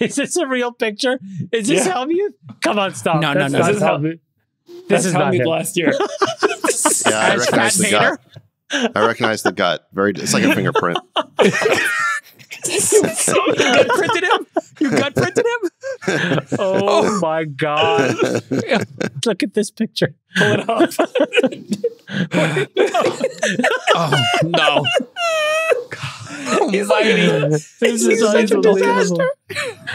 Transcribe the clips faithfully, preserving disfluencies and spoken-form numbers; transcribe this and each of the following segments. Is this a real picture? Is this yeah. Helmuth? Come on, stop. No, that's no, no. This is Helmuth. This is Helmuth last year. Yeah, I recognize the gut. I recognize the gut. Very, it's like a fingerprint. So you gut printed him? You gut printed him? Oh my God. Look at this picture. Pull it off. Oh no. He's like, this is unbelievable.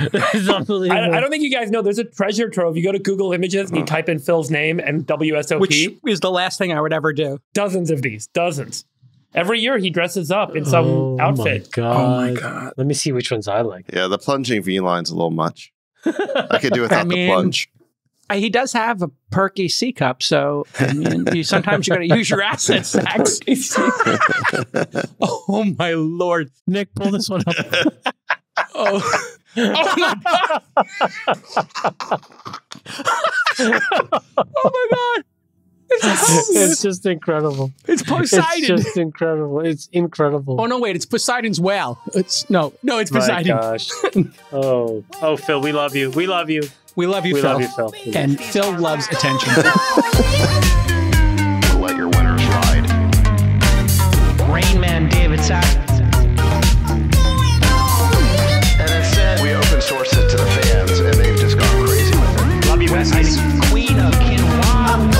This is unbelievable. I, I don't think you guys know, there's a treasure trove. You go to Google Images and you type in Phil's name and W S O P. Which is the last thing I would ever do. Dozens of these. Dozens. Every year he dresses up in some oh outfit. My oh my God. Let me see which ones I like. Yeah, the plunging V-line's a little much. I could do without I mean, the plunge. He does have a perky C-cup, so I mean, you, sometimes you're going to use your assets, Sachs. Oh, my Lord. Nick, pull this one up. Oh. Oh, my God. Oh, my God. It's, it's just incredible. It's Poseidon. It's just incredible. It's incredible. Oh, no, wait. It's Poseidon's whale. It's no, no, it's Poseidon. My gosh. Oh, oh, Phil, we love you. We love you. We love you, we Phil. Love you, Phil. And Phil loves attention. Let your winners ride. Rain Man David Sachs. And it said we open sourced it to the fans, and they've just gone crazy with it. Love you, West. Queen of Kinwah.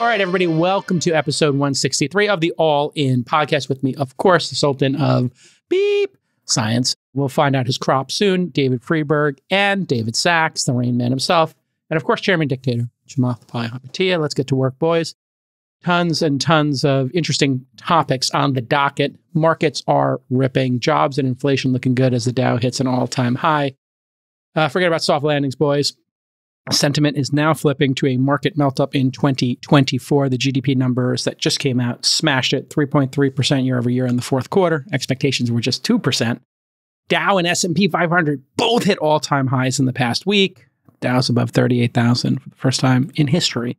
All right, everybody, welcome to episode one sixty-three of the All In podcast. With me, of course, the Sultan of Beep Science. We'll find out his crop soon, David Friedberg and David Sachs, the Rain Man himself. And of course, Chairman Dictator, Chamath Palihapitiya. Let's get to work, boys. Tons and tons of interesting topics on the docket. Markets are ripping. Jobs and inflation looking good as the Dow hits an all-time high. Uh, forget about soft landings, boys. Sentiment is now flipping to a market melt-up in twenty twenty-four. The G D P numbers that just came out smashed it, three point three percent year-over-year in the fourth quarter. Expectations were just two percent. Dow and S and P five hundred both hit all-time highs in the past week. Dow's above thirty-eight thousand for the first time in history.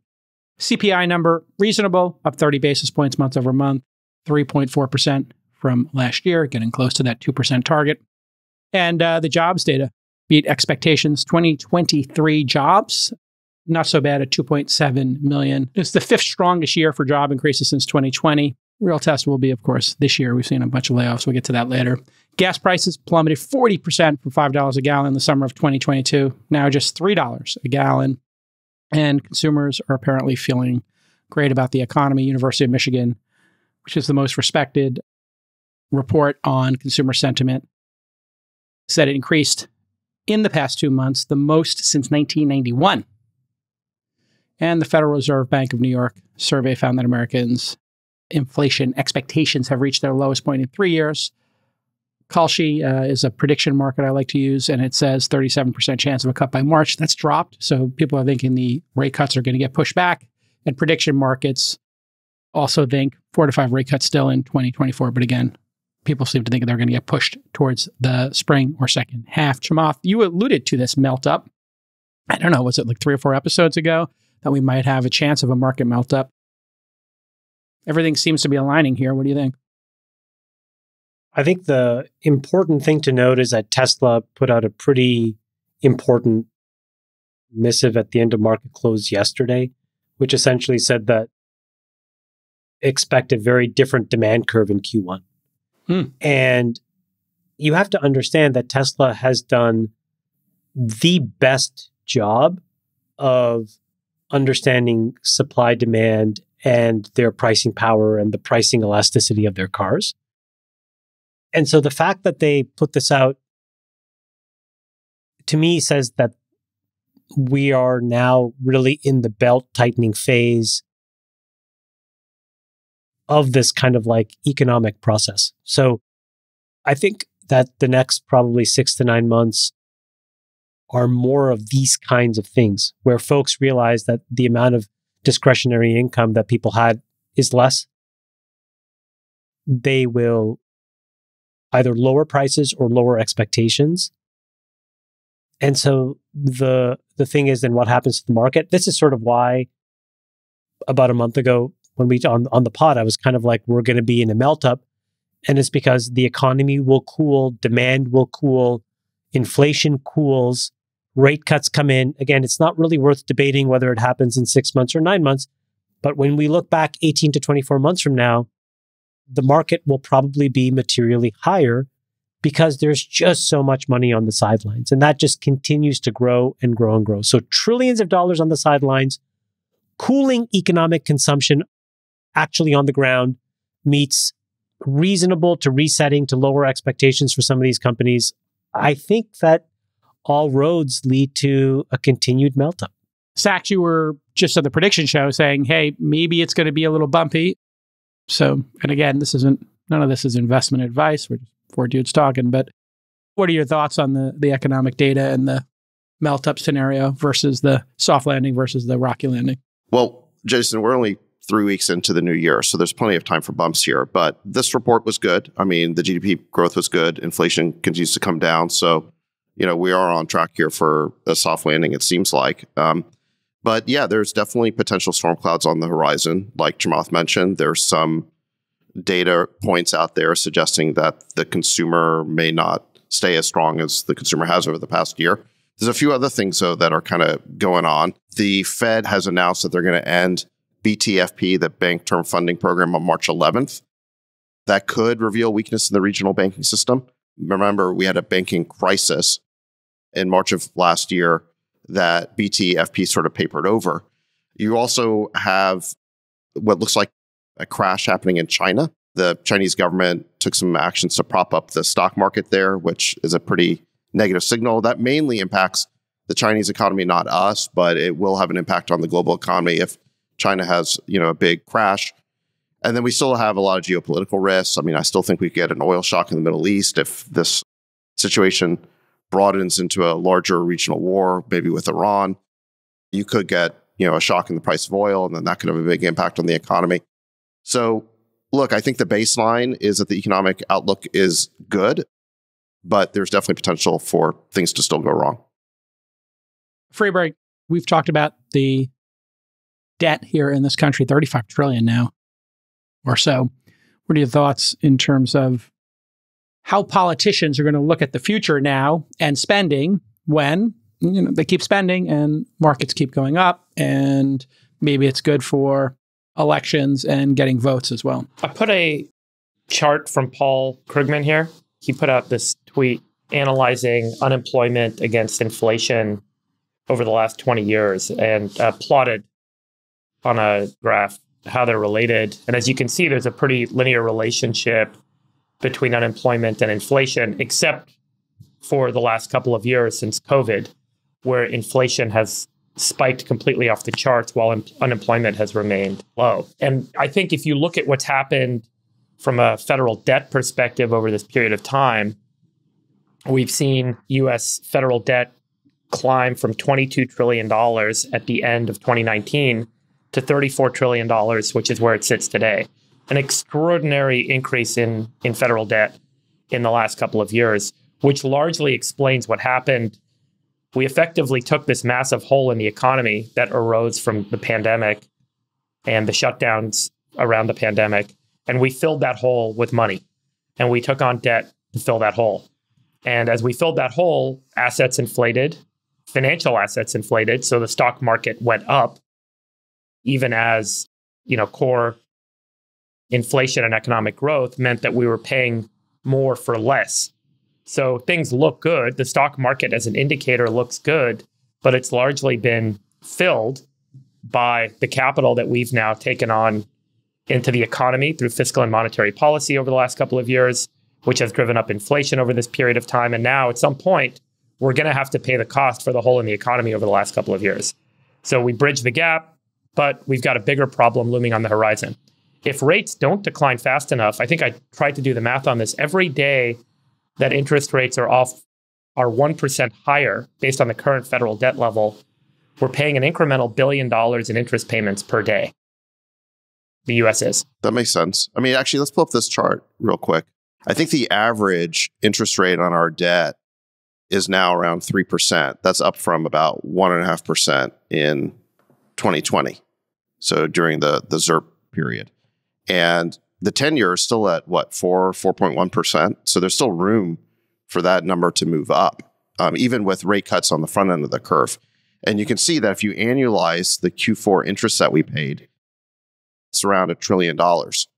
C P I number, reasonable, up thirty basis points month over month, three point four percent from last year, getting close to that two percent target. And uh, the jobs data beat expectations. twenty twenty-three jobs, not so bad at two point seven million. It's the fifth strongest year for job increases since twenty twenty. Real test will be, of course, this year. We've seen a bunch of layoffs. We'll get to that later. Gas prices plummeted forty percent from five dollars a gallon in the summer of twenty twenty-two, now just three dollars a gallon. And consumers are apparently feeling great about the economy. University of Michigan, which is the most respected report on consumer sentiment, said it increased in the past two months, the most since nineteen ninety-one. And the Federal Reserve Bank of New York survey found that Americans' inflation expectations have reached their lowest point in three years. Kalshi uh, is a prediction market I like to use, and it says thirty-seven percent chance of a cut by March. That's dropped, so people are thinking the rate cuts are going to get pushed back. And prediction markets also think four to five rate cuts still in twenty twenty-four, but again, people seem to think they're going to get pushed towards the spring or second half. Chamath, you alluded to this melt up. I don't know, was it like three or four episodes ago that we might have a chance of a market melt up? Everything seems to be aligning here. What do you think? I think the important thing to note is that Tesla put out a pretty important missive at the end of market close yesterday, which essentially said that expect a very different demand curve in Q one. Mm. And you have to understand that Tesla has done the best job of understanding supply demand and their pricing power and the pricing elasticity of their cars. And so the fact that they put this out, to me, says that we are now really in the belt tightening phase of this kind of like economic process. So I think that the next probably six to nine months are more of these kinds of things where folks realize that the amount of discretionary income that people had is less. They will either lower prices or lower expectations. And so the the thing is, then what happens to the market? This is sort of why about a month ago, when we on, on the pod, I was kind of like, we're going to be in a melt up. And it's because the economy will cool, demand will cool, inflation cools, rate cuts come in. Again, it's not really worth debating whether it happens in six months or nine months. But when we look back eighteen to twenty-four months from now, the market will probably be materially higher because there's just so much money on the sidelines. And that just continues to grow and grow and grow. So trillions of dollars on the sidelines, cooling economic consumption actually on the ground meets reasonable to resetting to lower expectations for some of these companies. I think that all roads lead to a continued meltdown. Sachs, you were just on the prediction show saying, hey, maybe it's going to be a little bumpy. So, and again, this isn't, none of this is investment advice. We're just four dudes talking, but what are your thoughts on the, the economic data and the melt up scenario versus the soft landing versus the rocky landing? Well, Jason, we're only three weeks into the new year, so there's plenty of time for bumps here, but this report was good. I mean, the G D P growth was good. Inflation continues to come down. So, you know, we are on track here for a soft landing, it seems like. Um, But yeah, there's definitely potential storm clouds on the horizon. Like Chamath mentioned, there's some data points out there suggesting that the consumer may not stay as strong as the consumer has over the past year. There's a few other things, though, that are kind of going on. The Fed has announced that they're going to end B T F P, the Bank Term Funding Program, on March eleventh. That could reveal weakness in the regional banking system. Remember, we had a banking crisis in March of last year that B T F P sort of papered over. You also have what looks like a crash happening in China. The Chinese government took some actions to prop up the stock market there, which is a pretty negative signal. That mainly impacts the Chinese economy, not us, but it will have an impact on the global economy if China has, you know, a big crash. And then we still have a lot of geopolitical risks. I mean, I still think we could get an oil shock in the Middle East if this situation broadens into a larger regional war, maybe with Iran. You could get, you know, a shock in the price of oil, and then that could have a big impact on the economy. So, look, I think the baseline is that the economic outlook is good, but there's definitely potential for things to still go wrong. Friedberg, we've talked about the debt here in this country, thirty-five trillion dollars now or so. What are your thoughts in terms of how politicians are going to look at the future now and spending when, you know, they keep spending and markets keep going up, and maybe it's good for elections and getting votes as well? I put a chart from Paul Krugman here. He put out this tweet analyzing unemployment against inflation over the last twenty years and uh, plotted on a graph how they're related. And as you can see, there's a pretty linear relationship between unemployment and inflation, except for the last couple of years since COVID, where inflation has spiked completely off the charts while un- unemployment has remained low. And I think if you look at what's happened from a federal debt perspective over this period of time, we've seen U S federal debt climb from twenty-two trillion dollars at the end of twenty nineteen to thirty-four trillion dollars, which is where it sits today. An extraordinary increase in, in federal debt in the last couple of years, which largely explains what happened. We effectively took this massive hole in the economy that arose from the pandemic and the shutdowns around the pandemic, and we filled that hole with money. And we took on debt to fill that hole. And as we filled that hole, assets inflated, financial assets inflated, so the stock market went up, even as, you know, core inflation and economic growth meant that we were paying more for less. So things look good. The stock market as an indicator looks good, but it's largely been filled by the capital that we've now taken on into the economy through fiscal and monetary policy over the last couple of years, which has driven up inflation over this period of time. And now at some point, we're going to have to pay the cost for the hole in the economy over the last couple of years. So we bridge the gap, but we've got a bigger problem looming on the horizon. If rates don't decline fast enough, I think I tried to do the math on this, every day that interest rates are off are one percent higher based on the current federal debt level, we're paying an incremental billion dollars in interest payments per day. The U S is. That makes sense. I mean, actually, let's pull up this chart real quick. I think the average interest rate on our debt is now around three percent. That's up from about one point five percent in twenty twenty. So during the, the ZIRP period. And the ten-year is still at, what, four, four point one percent? So there's still room for that number to move up. um, even with rate cuts on the front end of the curve. And you can see that if you annualize the Q four interest that we paid, it's around a trillion dollars,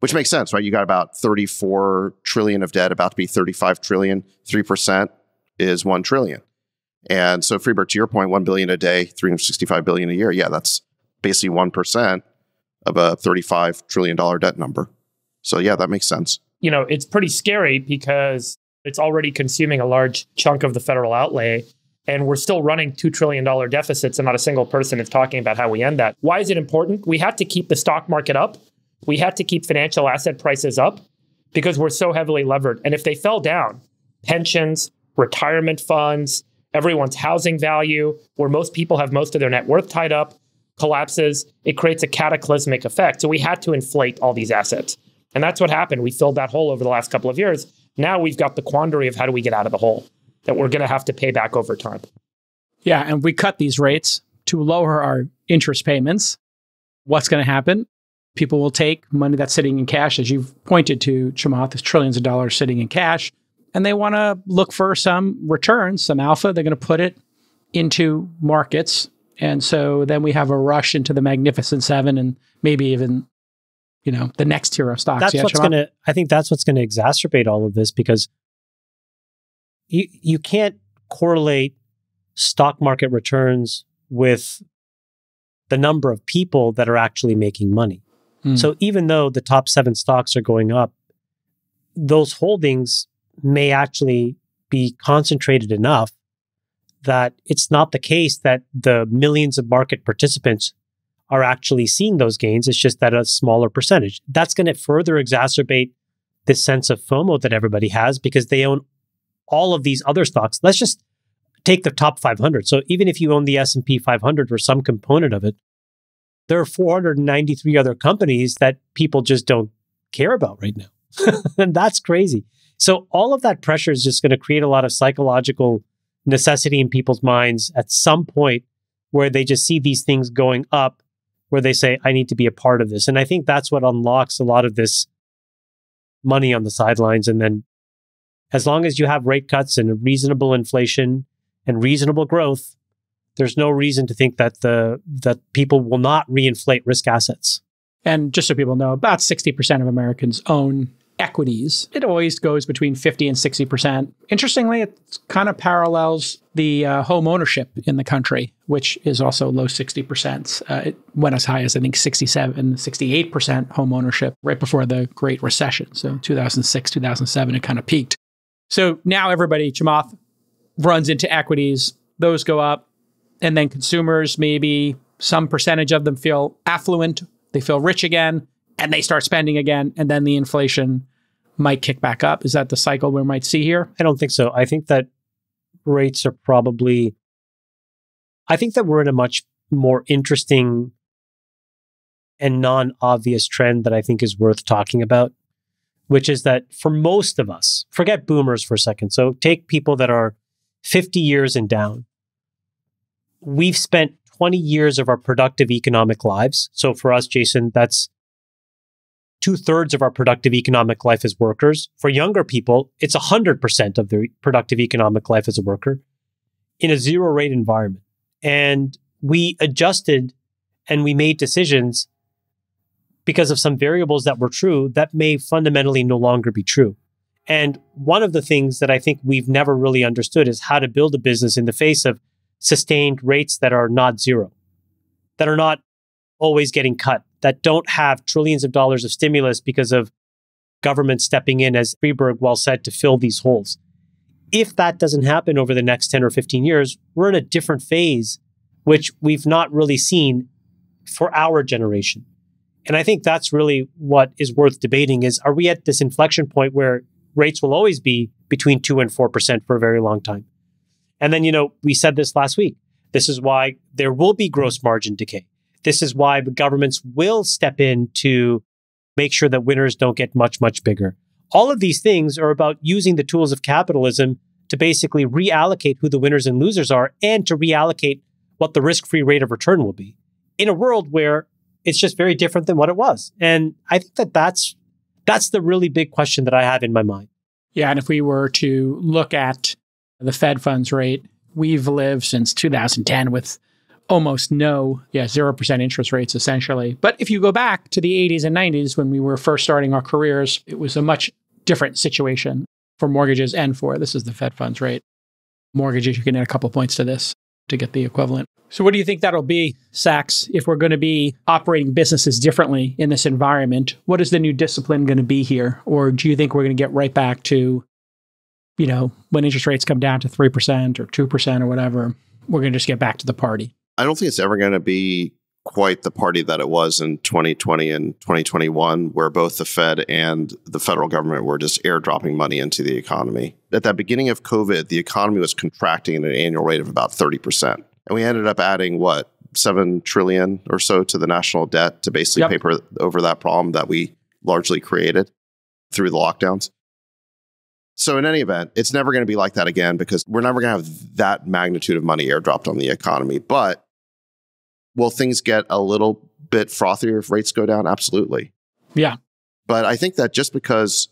which makes sense, right? You got about thirty-four trillion of debt, about to be thirty-five trillion. three percent is one trillion. And so, Friedberg, to your point, one billion a day, three hundred sixty-five billion a year. Yeah, that's basically one percent of a thirty-five trillion dollars debt number. So yeah, that makes sense. You know, it's pretty scary because it's already consuming a large chunk of the federal outlay. And we're still running two trillion dollars deficits and not a single person is talking about how we end that. Why is it important? We had to keep the stock market up. We had to keep financial asset prices up because we're so heavily levered. And if they fell down, pensions, retirement funds, everyone's housing value, where most people have most of their net worth tied up, collapses, it creates a cataclysmic effect. So we had to inflate all these assets. And that's what happened. We filled that hole over the last couple of years. Now we've got the quandary of how do we get out of the hole that we're going to have to pay back over time. Yeah, and we cut these rates to lower our interest payments. What's going to happen? People will take money that's sitting in cash, as you've pointed to, Chamath, there's trillions of dollars sitting in cash, and they want to look for some return, some alpha. They're going to put it into markets. And so then we have a rush into the Magnificent Seven and maybe even, you know, the next tier of stocks. That's yeah, what's going to, I think that's what's going to exacerbate all of this, because You, you can't correlate stock market returns with the number of people that are actually making money. Mm. So even though the top seven stocks are going up, those holdings may actually be concentrated enough that it's not the case that the millions of market participants are actually seeing those gains. It's just that a smaller percentage. That's going to further exacerbate this sense of FOMO that everybody has because they own all of these other stocks. Let's just take the top five hundred. So even if you own the S and P five hundred or some component of it, there are four hundred ninety-three other companies that people just don't care about right now. And that's crazy. So all of that pressure is just going to create a lot of psychological necessity in people's minds at some point where they just see these things going up, where they say, I need to be a part of this. And I think that's what unlocks a lot of this money on the sidelines. And then as long as you have rate cuts and reasonable inflation and reasonable growth, there's no reason to think that the that people will not reinflate risk assets. And just so people know, about sixty percent of Americans own equities. It always goes between fifty and sixty percent. Interestingly, it kind of parallels the uh, home ownership in the country, which is also low sixty percent. Uh, it went as high as, I think, sixty-seven, sixty-eight percent home ownership right before the Great Recession. So two thousand six, two thousand seven, it kind of peaked. So now everybody, Chamath, runs into equities. Those go up. And then consumers, maybe some percentage of them feel affluent. They feel rich again. And they start spending again. And then the inflation might kick back up. Is that the cycle we might see here? I don't think so. I think that rates are probably... I think that we're in a much more interesting and non-obvious trend that I think is worth talking about, which is that for most of us, forget boomers for a second. So take people that are fifty years and down. We've spent twenty years of our productive economic lives. So for us, Jason, that's two thirds of our productive economic life as workers. For younger people, it's one hundred percent of their productive economic life as a worker in a zero rate environment. And we adjusted and we made decisions because of some variables that were true that may fundamentally no longer be true. And one of the things that I think we've never really understood is how to build a business in the face of sustained rates that are not zero, that are not always getting cut, that don't have trillions of dollars of stimulus because of government stepping in, as Friedberg well said, to fill these holes. If that doesn't happen over the next ten or fifteen years, we're in a different phase, which we've not really seen for our generation. And I think that's really what is worth debating is, are we at this inflection point where rates will always be between two and four percent for a very long time? And then, you know, we said this last week. This is why there will be gross margin decay. This is why governments will step in to make sure that winners don't get much, much bigger. All of these things are about using the tools of capitalism to basically reallocate who the winners and losers are and to reallocate what the risk-free rate of return will be in a world where it's just very different than what it was. And I think that that's, that's the really big question that I have in my mind. Yeah. And if we were to look at the Fed funds rate. We've lived since two thousand ten with almost no, yeah, zero percent interest rates, essentially. But if you go back to the eighties and nineties, when we were first starting our careers, it was a much different situation for mortgages and for, this is the Fed funds rate. Mortgages, you can add a couple points to this to get the equivalent. So what do you think that'll be, Sachs, if we're going to be operating businesses differently in this environment? What is the new discipline going to be here? Or do you think we're going to get right back to, you know, when interest rates come down to three percent or two percent or whatever, we're going to just get back to the party? I don't think it's ever going to be quite the party that it was in twenty twenty and twenty twenty-one, where both the Fed and the federal government were just airdropping money into the economy. At that beginning of COVID, the economy was contracting at an annual rate of about thirty percent. And we ended up adding, what, seven trillion dollars or so to the national debt to basically yep. paper over that problem that we largely created through the lockdowns. So in any event, it's never going to be like that again, because we're never going to have that magnitude of money airdropped on the economy. But will things get a little bit frothier if rates go down? Absolutely. Yeah. But I think that just because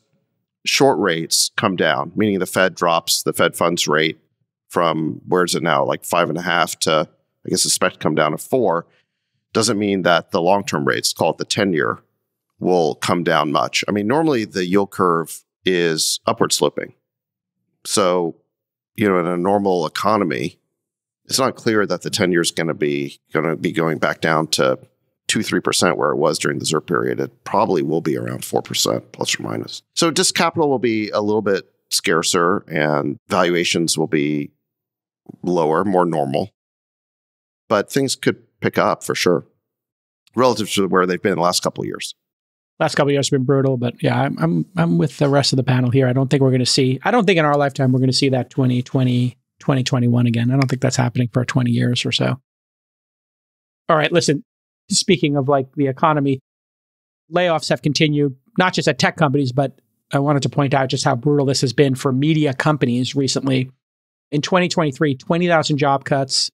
short rates come down, meaning the Fed drops the Fed funds rate from, where is it now, like five and a half to, I guess, expect to come down to four, doesn't mean that the long-term rates, call it the ten-year, will come down much. I mean, normally the yield curve is upward sloping. So, you know, in a normal economy, it's not clear that the ten-year is going to be going to be going back down to two, three percent where it was during the ZIRP period. It probably will be around four percent plus or minus. So just capital will be a little bit scarcer and valuations will be lower, more normal. But things could pick up for sure relative to where they've been the last couple of years. Last couple of years have been brutal, but yeah, I'm, I'm, I'm with the rest of the panel here. I don't think we're going to see, I don't think in our lifetime we're going to see that twenty twenty, twenty twenty-one again. I don't think that's happening for twenty years or so. All right, listen, speaking of like the economy, layoffs have continued, not just at tech companies, but I wanted to point out just how brutal this has been for media companies recently. In twenty twenty-three, twenty thousand job cuts.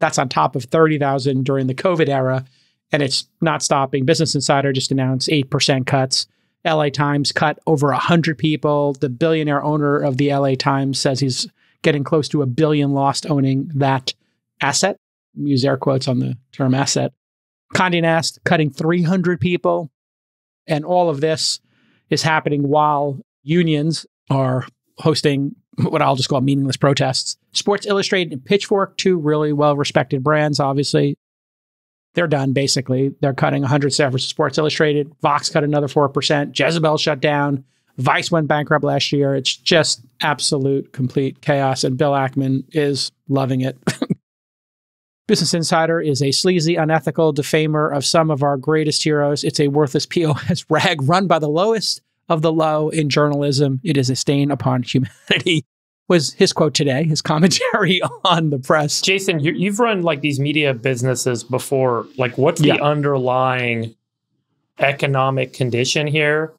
That's on top of thirty thousand during the COVID era. And it's not stopping. Business Insider just announced eight percent cuts. L A Times cut over one hundred people. The billionaire owner of the L A Times says he's getting close to a billion lost owning that asset. Use air quotes on the term asset. Condé Nast cutting three hundred people. And all of this is happening while unions are hosting what I'll just call meaningless protests. Sports Illustrated and Pitchfork, two really well-respected brands, obviously. They're done, basically. They're cutting one hundred staff for Sports Illustrated. Vox cut another four percent. Jezebel shut down. Vice went bankrupt last year. It's just absolute, complete chaos, and Bill Ackman is loving it. Business Insider is a sleazy, unethical defamer of some of our greatest heroes. It's a worthless P O S rag run by the lowest of the low in journalism. It is a stain upon humanity. Was his quote today, his commentary on the press. Jason, you, you've run like these media businesses before. Like, what's yeah. the underlying economic condition here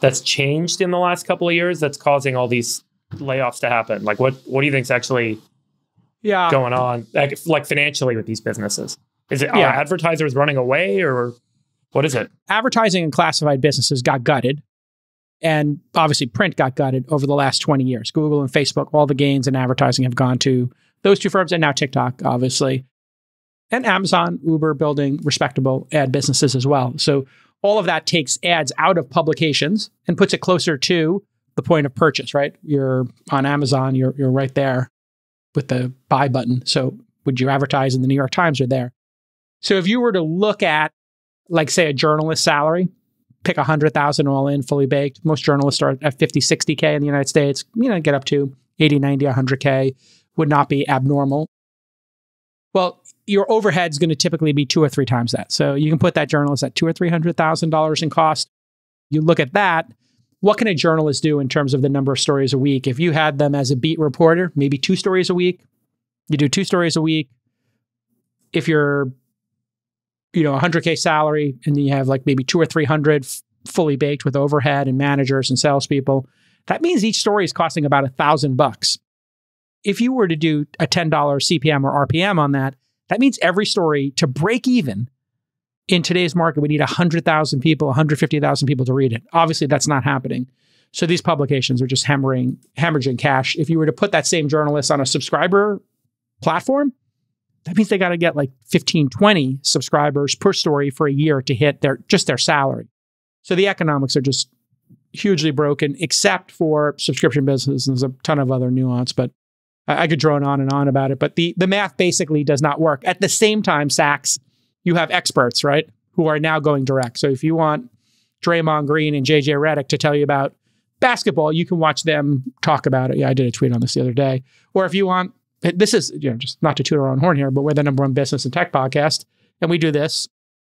that's changed in the last couple of years that's causing all these layoffs to happen? Like, what, what do you think's actually yeah. going on, like, like financially with these businesses? Is it yeah. are advertisers running away, or what is it? Advertising and classified businesses got gutted. And obviously, print got gutted over the last twenty years. Google and Facebook, all the gains in advertising have gone to those two firms, and now TikTok, obviously. And Amazon, Uber building respectable ad businesses as well. So all of that takes ads out of publications and puts it closer to the point of purchase, right? You're on Amazon, you're, you're right there with the buy button. So would you advertise in the New York Times? You're there. So if you were to look at, like, say, a journalist's salary, pick one hundred thousand all in, fully baked. Most journalists start at fifty, sixty K in the United States, you know, get up to eighty, ninety, one hundred K would not be abnormal. Well, your overhead's going to typically be two or three times that. So you can put that journalist at two or three hundred thousand dollars in cost. You look at that, what can a journalist do in terms of the number of stories a week? If you had them as a beat reporter, maybe two stories a week, you do two stories a week. If you're you know, one hundred K salary, and you have like maybe two or three hundred fully baked with overhead and managers and salespeople, that means each story is costing about a thousand bucks. If you were to do a ten dollar C P M or R P M on that, that means every story to break even in today's market, we need one hundred thousand people, one hundred fifty thousand people to read it. Obviously, that's not happening. So these publications are just hammering, hemorrhaging cash. If you were to put that same journalist on a subscriber platform, that means they got to get like fifteen, twenty subscribers per story for a year to hit their just their salary. So the economics are just hugely broken, except for subscription businesses. There's a ton of other nuance, but I, I could drone on and on about it. But the, the math basically does not work. At the same time, Sachs, you have experts, right, who are now going direct. So if you want Draymond Green and J J Redick to tell you about basketball, you can watch them talk about it. Yeah, I did a tweet on this the other day. Or if you want, this is, you know, just not to toot our own horn here, but we're the number one business and tech podcast, and we do this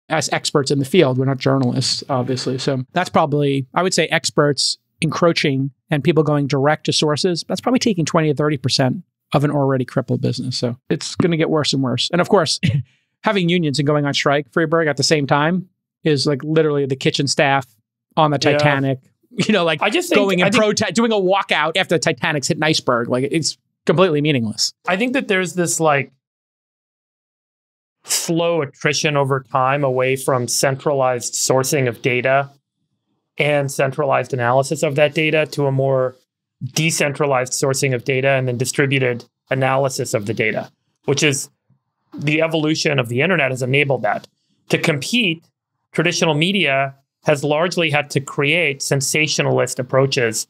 as experts in the field. We're not journalists, obviously. So that's probably, I would say, experts encroaching and people going direct to sources. That's probably taking twenty or thirty percent of an already crippled business. So it's going to get worse and worse. And of course, having unions and going on strike, Friedberg, at the same time is like literally the kitchen staff on the Titanic, yeah. you know, like I just think, going and protest, doing a walkout after the Titanic's hit an iceberg. Like it's completely meaningless. I think that there's this like slow attrition over time away from centralized sourcing of data and centralized analysis of that data to a more decentralized sourcing of data and then distributed analysis of the data, which is the evolution of the internet has enabled that. To compete, traditional media has largely had to create sensationalist approaches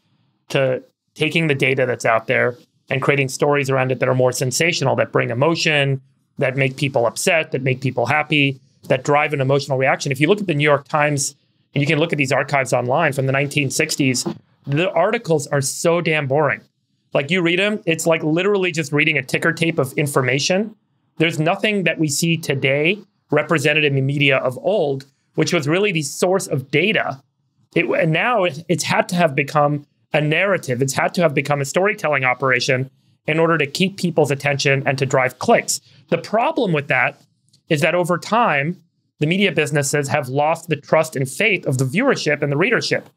to taking the data that's out there and creating stories around it that are more sensational, that bring emotion, that make people upset, that make people happy, that drive an emotional reaction. If you look at the New York Times, and you can look at these archives online from the nineteen sixties, the articles are so damn boring. Like you read them, it's like literally just reading a ticker tape of information. There's nothing that we see today represented in the media of old, which was really the source of data. It, and now it, it's had to have become a narrative. It's had to have become a storytelling operation in order to keep people's attention and to drive clicks. The problem with that is that over time, the media businesses have lost the trust and faith of the viewership and the readership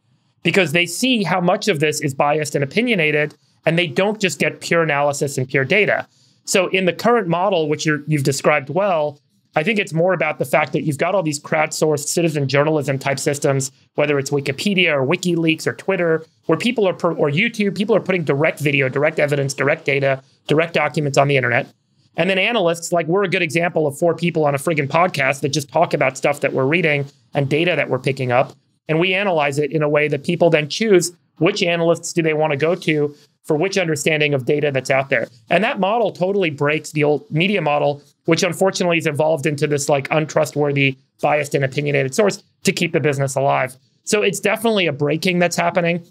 because they see how much of this is biased and opinionated, and they don't just get pure analysis and pure data. So in the current model, which you're, you've described well, I think it's more about the fact that you've got all these crowdsourced citizen journalism type systems, whether it's Wikipedia or WikiLeaks or Twitter, where people are, per, or YouTube, people are putting direct video, direct evidence, direct data, direct documents on the internet. And then analysts, like we're a good example of four people on a friggin' podcast that just talk about stuff that we're reading and data that we're picking up. And we analyze it in a way that people then choose which analysts do they want to go to for which understanding of data that's out there. And that model totally breaks the old media model, which unfortunately has evolved into this like untrustworthy, biased and opinionated source to keep the business alive. So it's definitely a breaking that's happening.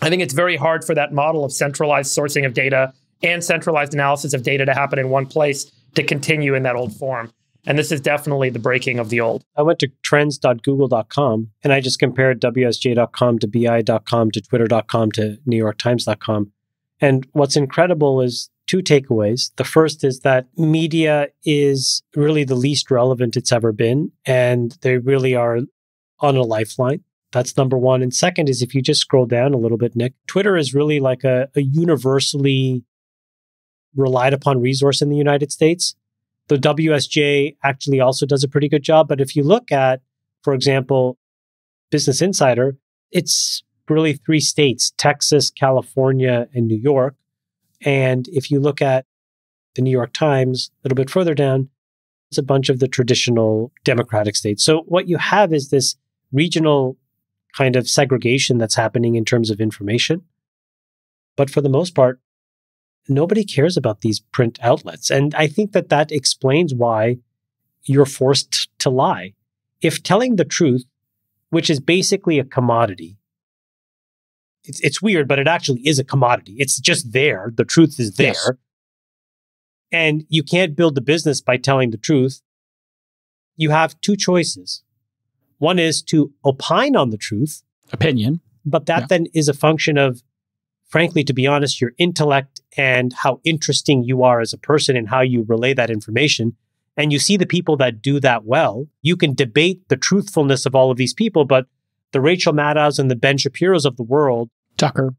I think it's very hard for that model of centralized sourcing of data and centralized analysis of data to happen in one place to continue in that old form. And this is definitely the breaking of the old. I went to trends dot google dot com and I just compared W S J dot com to B I dot com to Twitter dot com to New York Times dot com. And what's incredible is two takeaways. The first is that media is really the least relevant it's ever been, and they really are on a lifeline. That's number one. And second is if you just scroll down a little bit, Nick, Twitter is really like a, a universally relied upon resource in the United States. The W S J actually also does a pretty good job. But if you look at, for example, Business Insider, it's really three states, Texas, California, and New York. And if you look at the New York Times, a little bit further down, it's a bunch of the traditional Democratic states. So what you have is this regional kind of segregation that's happening in terms of information. But for the most part, nobody cares about these print outlets. And I think that that explains why you're forced to lie. If telling the truth, which is basically a commodity, It's, it's weird, but it actually is a commodity. It's just there. The truth is there. Yes. And you can't build a business by telling the truth. You have two choices. One is to opine on the truth. Opinion. But that yeah. then is a function of, frankly, to be honest, your intellect and how interesting you are as a person and how you relay that information. And you see the people that do that well. You can debate the truthfulness of all of these people, but the Rachel Maddows and the Ben Shapiros of the world, Tucker,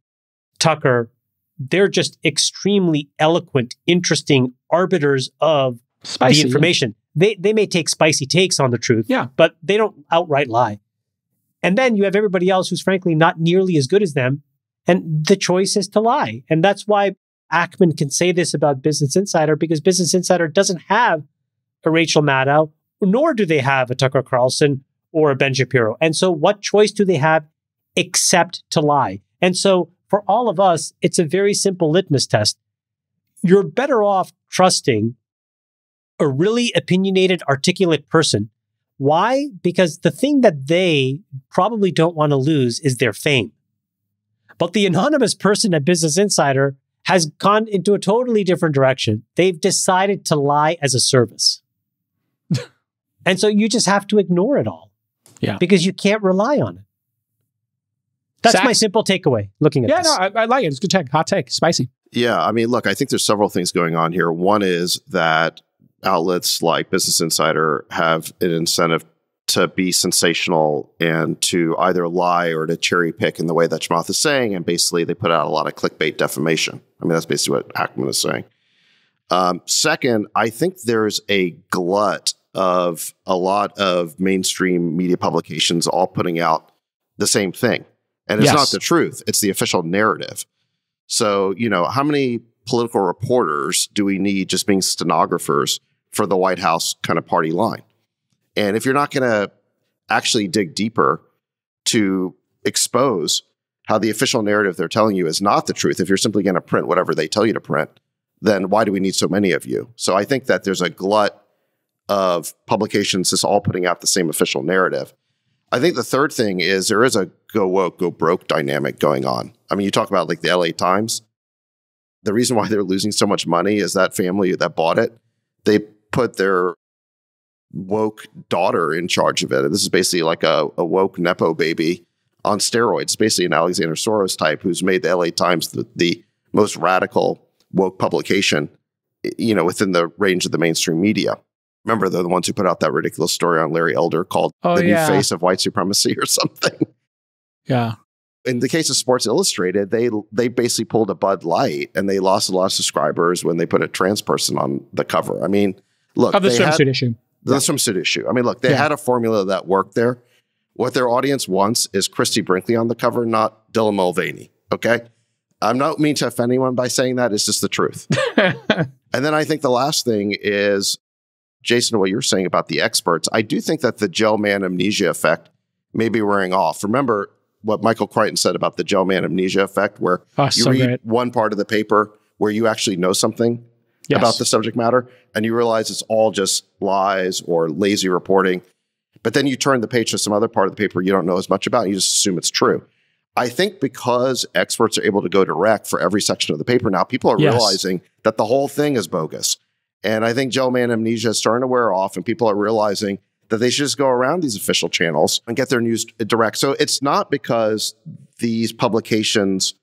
Tucker, they're just extremely eloquent, interesting arbiters of spicy. The information. They they may take spicy takes on the truth, yeah. but they don't outright lie. And then you have everybody else who's frankly not nearly as good as them. And the choice is to lie. And that's why Ackman can say this about Business Insider, because Business Insider doesn't have a Rachel Maddow, nor do they have a Tucker Carlson or a Ben Shapiro. And so what choice do they have except to lie? And so for all of us, it's a very simple litmus test. You're better off trusting a really opinionated, articulate person. Why? Because the thing that they probably don't want to lose is their fame. But the anonymous person at Business Insider has gone into a totally different direction. They've decided to lie as a service. And so you just have to ignore it all. Yeah. Because you can't rely on it. That's Sachs. My simple takeaway looking at yeah, this. Yeah, no, I, I like it. It's a good take. Hot take. Spicy. Yeah, I mean, look, I think there's several things going on here. One is that outlets like Business Insider have an incentive to be sensational and to either lie or to cherry pick in the way that Chamath is saying. And basically, they put out a lot of clickbait defamation. I mean, that's basically what Ackman is saying. Um, second, I think there's a glut of a lot of mainstream media publications all putting out the same thing. And it's yes. not the truth. It's the official narrative. So, you know, how many political reporters do we need just being stenographers for the White House kind of party line? And if you're not going to actually dig deeper to expose how the official narrative they're telling you is not the truth, if you're simply going to print whatever they tell you to print, then why do we need so many of you? So I think that there's a glut of publications that's all putting out the same official narrative. I think the third thing is there is a go woke, go broke dynamic going on. I mean, you talk about like the L A Times. The reason why they're losing so much money is that family that bought it, they put their woke daughter in charge of it. And this is basically like a, a woke Nepo baby on steroids, basically an Alexander Soros type who's made the L A Times the, the most radical woke publication, you know, within the range of the mainstream media. Remember, they're the ones who put out that ridiculous story on Larry Elder called oh, The yeah. New Face of White Supremacy or something. Yeah. In the case of Sports Illustrated, they they basically pulled a Bud Light and they lost a lot of subscribers when they put a trans person on the cover. I mean, look. Of the swimsuit issue. The yeah. swimsuit issue. I mean, look, they yeah. had a formula that worked there. What their audience wants is Christie Brinkley on the cover, not Dylan Mulvaney. Okay? I'm not mean to offend anyone by saying that. It's just the truth. And then I think the last thing is, Jason, what you're saying about the experts, I do think that the Gell-Mann amnesia effect may be wearing off. Remember what Michael Crichton said about the Gell-Mann amnesia effect, where oh, you so read great. one part of the paper where you actually know something yes. about the subject matter, and you realize it's all just lies or lazy reporting. But then you turn the page to some other part of the paper you don't know as much about, and you just assume it's true. I think because experts are able to go direct for every section of the paper now, people are yes. realizing that the whole thing is bogus. And I think Gell-Mann amnesia is starting to wear off, and people are realizing that they should just go around these official channels and get their news direct. So it's not because these publications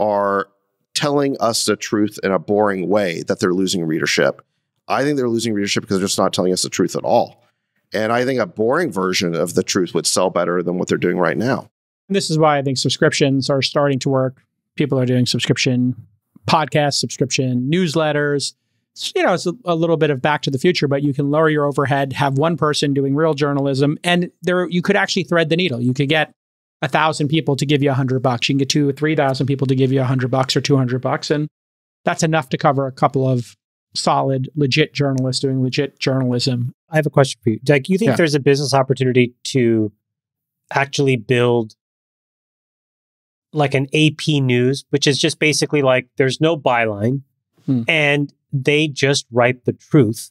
are telling us the truth in a boring way that they're losing readership. I think they're losing readership because they're just not telling us the truth at all. And I think a boring version of the truth would sell better than what they're doing right now. And this is why I think subscriptions are starting to work. People are doing subscription podcasts, subscription newsletters. You know, it's a, a little bit of back to the future, but you can lower your overhead, have one person doing real journalism, and there you could actually thread the needle. You could get a thousand people to give you a hundred bucks. You can get two or three thousand people to give you a hundred bucks or two hundred bucks, and that's enough to cover a couple of solid, legit journalists doing legit journalism. I have a question for you, Doug. You think yeah. there's a business opportunity to actually build like an A P News, which is just basically like there's no byline hmm. and they just write the truth,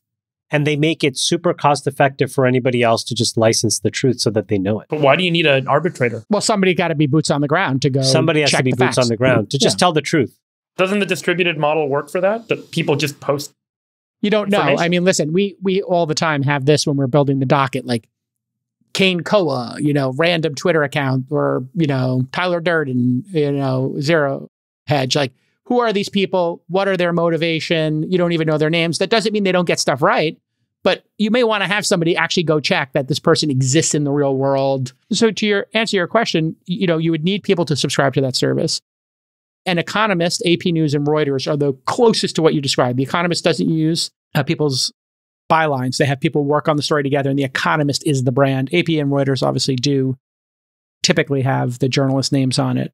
and they make it super cost-effective for anybody else to just license the truth so that they know it. But why do you need an arbitrator? Well, somebody got to be boots on the ground to go Somebody has to be boots on the ground to just yeah. tell the truth. Doesn't the distributed model work for that? That people just post? You don't know. I mean, listen, we we all the time have this when we're building the docket, like Kane Koa, you know, random Twitter account, or, you know, Tyler Durden, you know, Zero Hedge, like, who are these people? What are their motivation? You don't even know their names. That doesn't mean they don't get stuff right, but you may want to have somebody actually go check that this person exists in the real world. So to your answer your question, you know, you would need people to subscribe to that service. An Economist, A P News, and Reuters are the closest to what you described. The Economist doesn't use uh, people's bylines. They have people work on the story together, and The Economist is the brand. A P and Reuters obviously do. typically have the journalist names on it.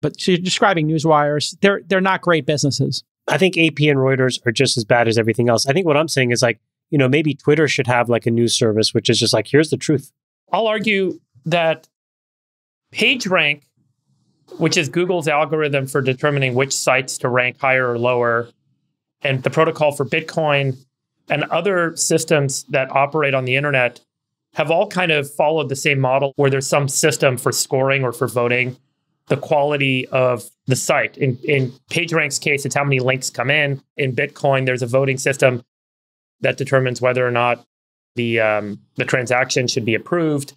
But so you're describing newswires. They're, they're not great businesses. I think A P and Reuters are just as bad as everything else. I think what I'm saying is like, you know, maybe Twitter should have like a news service, which is just like, here's the truth. I'll argue that PageRank, which is Google's algorithm for determining which sites to rank higher or lower, and the protocol for Bitcoin and other systems that operate on the internet have all kind of followed the same model where there's some system for scoring or for voting the quality of the site. In, in PageRank's case, it's how many links come in. In Bitcoin, there's a voting system that determines whether or not the um, the transaction should be approved.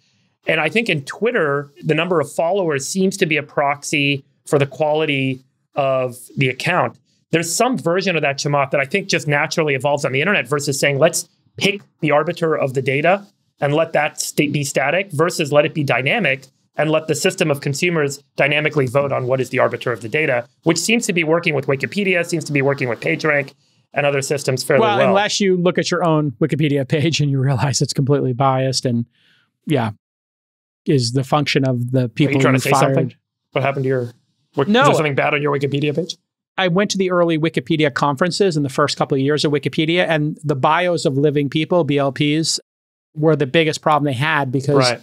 And I think in Twitter, the number of followers seems to be a proxy for the quality of the account. There's some version of that, Chamath, that I think just naturally evolves on the internet versus saying, let's pick the arbiter of the data and let that st- be static versus let it be dynamic and let the system of consumers dynamically vote on what is the arbiter of the data, which seems to be working with Wikipedia, seems to be working with PageRank and other systems fairly well. Well, unless you look at your own Wikipedia page and you realize it's completely biased and, yeah, is the function of the people who fired. Are you trying to say something? What happened to your... What, no. Is there something bad on your Wikipedia page? I went to the early Wikipedia conferences in the first couple of years of Wikipedia, and the bios of living people, B L Ps, were the biggest problem they had because right.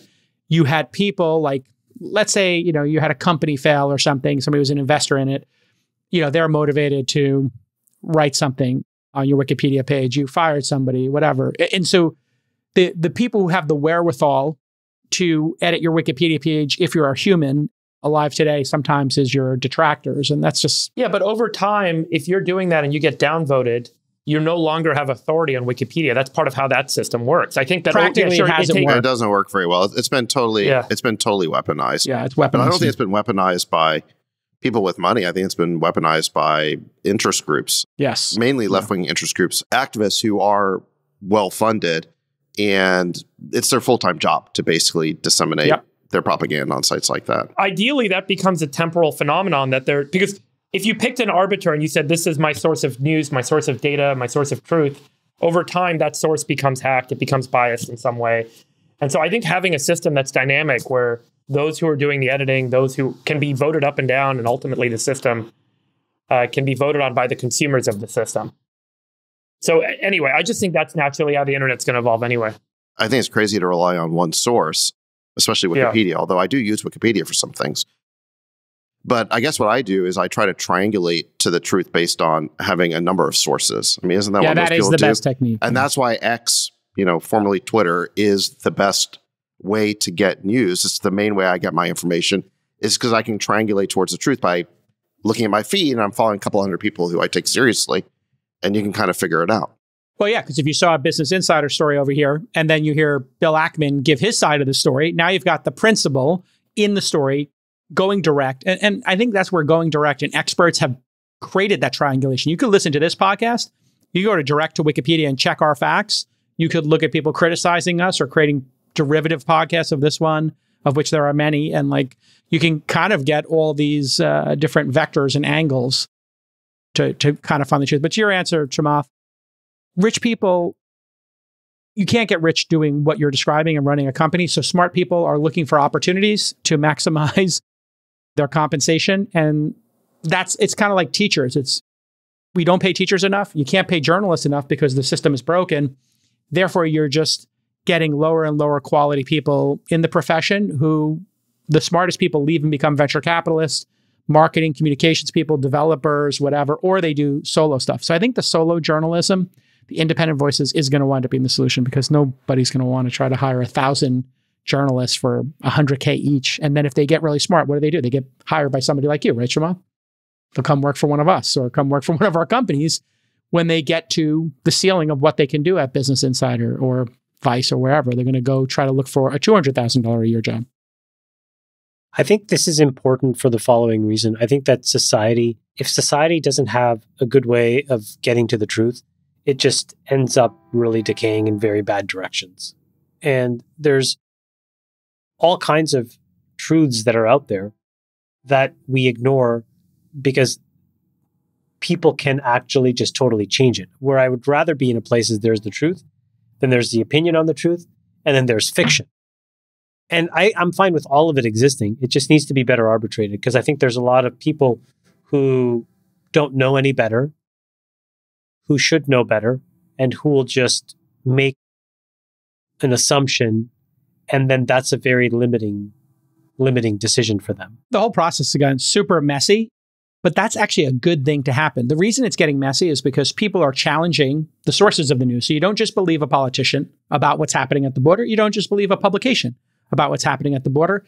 you had people like, let's say, you know, you had a company fail or something, somebody was an investor in it, you know, they're motivated to write something on your Wikipedia page, you fired somebody, whatever. And so the the people who have the wherewithal to edit your Wikipedia page, if you're a human alive today, sometimes is your detractors. And that's just... Yeah, but over time, if you're doing that and you get downvoted, you no longer have authority on Wikipedia. That's part of how that system works. I think that practically it hasn't worked. It doesn't work very well. It's been totally, yeah. it's been totally weaponized. Yeah, it's weaponized. But I don't think it's been weaponized by people with money. I think it's been weaponized by interest groups. Yes. Mainly left-wing yeah. interest groups, activists who are well-funded, and it's their full-time job to basically disseminate yep. their propaganda on sites like that. Ideally, that becomes a temporal phenomenon that they're... Because if you picked an arbiter and you said, this is my source of news, my source of data, my source of truth, over time, that source becomes hacked. It becomes biased in some way. And so I think having a system that's dynamic where those who are doing the editing, those who can be voted up and down, and ultimately the system uh, can be voted on by the consumers of the system. So anyway, I just think that's naturally how the internet's going to evolve anyway. I think it's crazy to rely on one source, especially Wikipedia, yeah. although I do use Wikipedia for some things. But I guess what I do is I try to triangulate to the truth based on having a number of sources. I mean, isn't that yeah, what most people do? Yeah, that is the best technique. And that's why X, you know, formerly Twitter, is the best way to get news. It's the main way I get my information, is because I can triangulate towards the truth by looking at my feed, and I'm following a couple hundred people who I take seriously. And you can kind of figure it out. Well, yeah, because if you saw a Business Insider story over here, and then you hear Bill Ackman give his side of the story, now you've got the principal in the story going direct. And, and I think that's where going direct and experts have created that triangulation. You could listen to this podcast. You go to direct to Wikipedia and check our facts. You could look at people criticizing us or creating derivative podcasts of this one, of which there are many. And like, you can kind of get all these uh, different vectors and angles to to kind of find the truth. But to your answer, Chamath, rich people, you can't get rich doing what you're describing and running a company. So smart people are looking for opportunities to maximize their compensation. And that's, it's kind of like teachers. It's, we don't pay teachers enough. You can't pay journalists enough because the system is broken. Therefore, you're just getting lower and lower quality people in the profession who, the smartest people leave and become venture capitalists, marketing, communications people, developers, whatever, or they do solo stuff. So I think the solo journalism, the independent voices, is going to wind up being the solution because nobody's going to want to try to hire a thousand journalists for one hundred K each. And then if they get really smart, what do they do? They get hired by somebody like you, right, Chamath? They'll come work for one of us or come work for one of our companies when they get to the ceiling of what they can do at Business Insider or Vice or wherever. They're going to go try to look for a two hundred thousand dollars a year job. I think this is important for the following reason. I think that society, if society doesn't have a good way of getting to the truth, it just ends up really decaying in very bad directions. And there's all kinds of truths that are out there that we ignore because people can actually just totally change it. Where I would rather be in a place is there's the truth, then there's the opinion on the truth, and then there's fiction. And I, I'm fine with all of it existing. It just needs to be better arbitrated, because I think there's a lot of people who don't know any better, who should know better, and who will just make an assumption. And then that's a very limiting, limiting decision for them. The whole process has gotten super messy, but that's actually a good thing to happen. The reason it's getting messy is because people are challenging the sources of the news. So you don't just believe a politician about what's happening at the border. You don't just believe a publication about what's happening at the border.